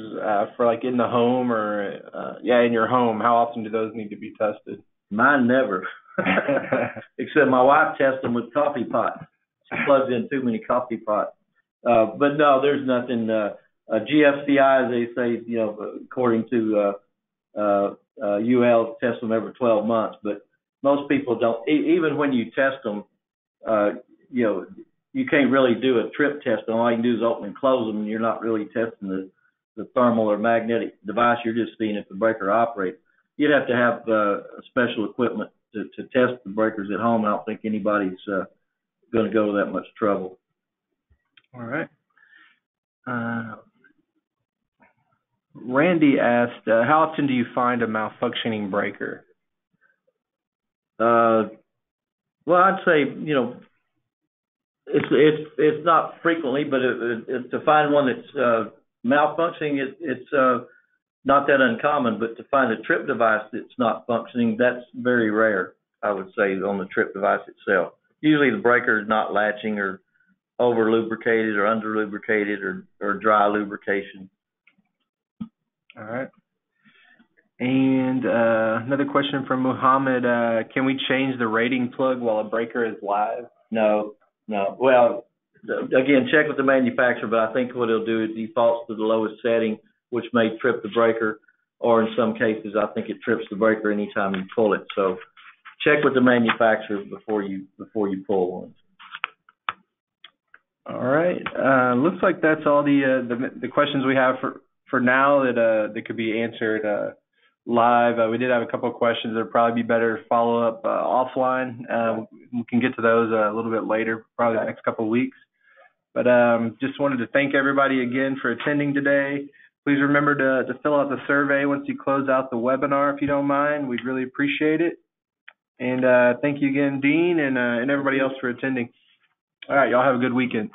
for like in the home or in your home, how often do those need to be tested? Mine never, except my wife tests them with coffee pot. She plugs in too many coffee pots. But no, there's nothing. GFCI, as they say, according to UL, test them every 12 months, but most people don't. Even when you test them, you know, you can't really do a trip test. All you can do is open and close them, and you're not really testing the thermal or magnetic device. You're just seeing if the breaker operates. You'd have to have special equipment to test the breakers at home. I don't think anybody's going to go to that much trouble. All right. Randy asked, how often do you find a malfunctioning breaker? Well, I'd say, you know, it's not frequently, but to find one that's malfunctioning, it's not that uncommon. But to find a trip device that's not functioning, that's very rare, I would say, on the trip device itself. Usually the breaker is not latching or over-lubricated or under-lubricated or dry lubrication. All right. And another question from Muhammad. Can we change the rating plug while a breaker is live? No, no. Well, again, check with the manufacturer, but I think what it'll do is defaults to the lowest setting, which may trip the breaker, or in some cases, I think it trips the breaker anytime you pull it. So check with the manufacturer before you pull one. All right. Looks like that's all the questions we have for now that could be answered live. We did have a couple of questions that would probably be better to follow up offline. We can get to those a little bit later, probably the next couple of weeks. But just wanted to thank everybody again for attending today. Please remember to fill out the survey once you close out the webinar, if you don't mind. We'd really appreciate it. And thank you again, Dean, and everybody else for attending. All right, y'all have a good weekend.